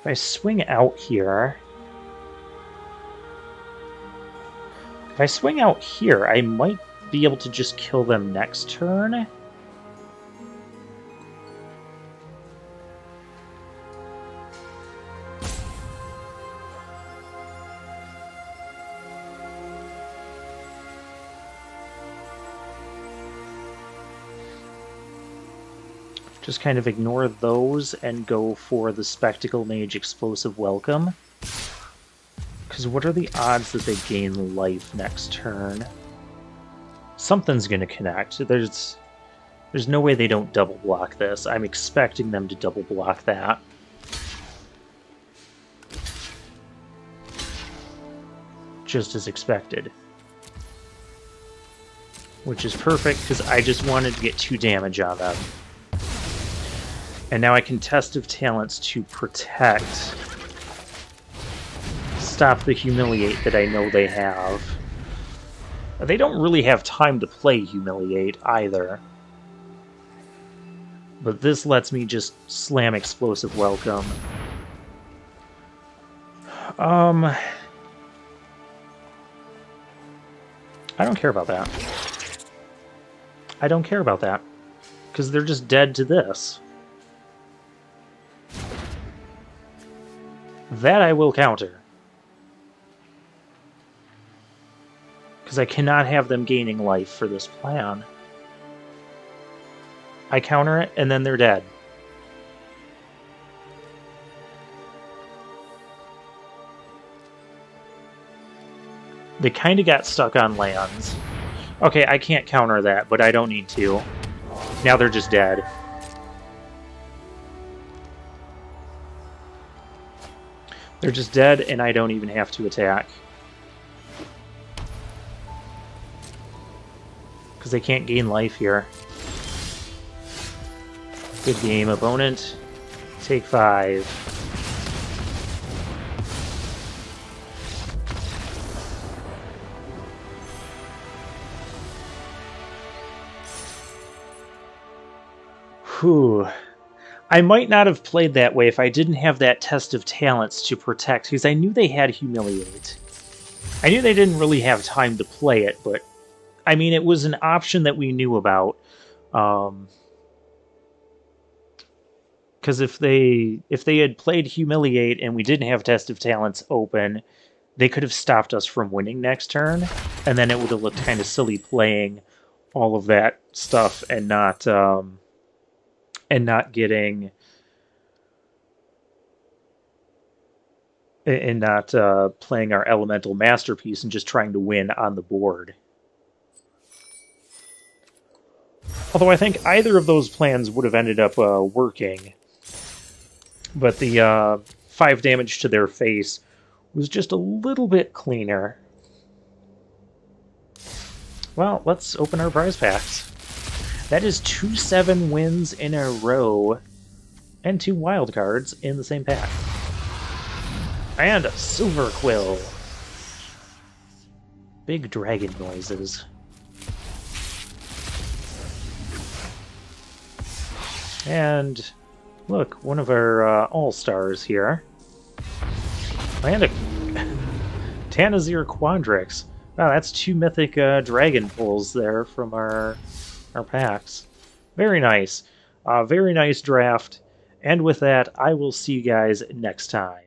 If I swing out here... If I swing out here, I might be able to just kill them next turn. Just kind of ignore those and go for the Spectacle Mage Explosive Welcome. Because what are the odds that they gain life next turn? Something's going to connect. There's no way they don't double block this. I'm expecting them to double block that. Just as expected. Which is perfect, because I just wanted to get 2 damage on them. And now I can Test of Talents to protect... Stop the Humiliate that I know they have. They don't really have time to play Humiliate either. But this lets me just slam Explosive Welcome. I don't care about that. I don't care about that. Because they're just dead to this. That I will counter. Because I cannot have them gaining life for this plan. I counter it, and then they're dead. They kind of got stuck on lands. Okay, I can't counter that, but I don't need to. Now they're just dead. They're just dead, and I don't even have to attack. Because they can't gain life here. Good game, opponent. Take 5. Whew. I might not have played that way if I didn't have that Test of Talents to protect, because I knew they had Humiliate. I knew they didn't really have time to play it, but I mean, it was an option that we knew about, because if they had played Humiliate and we didn't have Test of Talents open, they could have stopped us from winning next turn, and then it would have looked kind of silly playing all of that stuff and not playing our Elemental Masterpiece and just trying to win on the board. Although I think either of those plans would have ended up working. But the 5 damage to their face was just a little bit cleaner. Well, let's open our prize packs. That is 2-7 wins in a row. And 2 wild cards in the same pack. And a Silver Quill. Big dragon noises. And look, one of our all-stars here. And a Tanazir Quandrix. Wow, that's 2 mythic dragon pulls there from our packs. Very nice. Very nice draft. And with that, I will see you guys next time.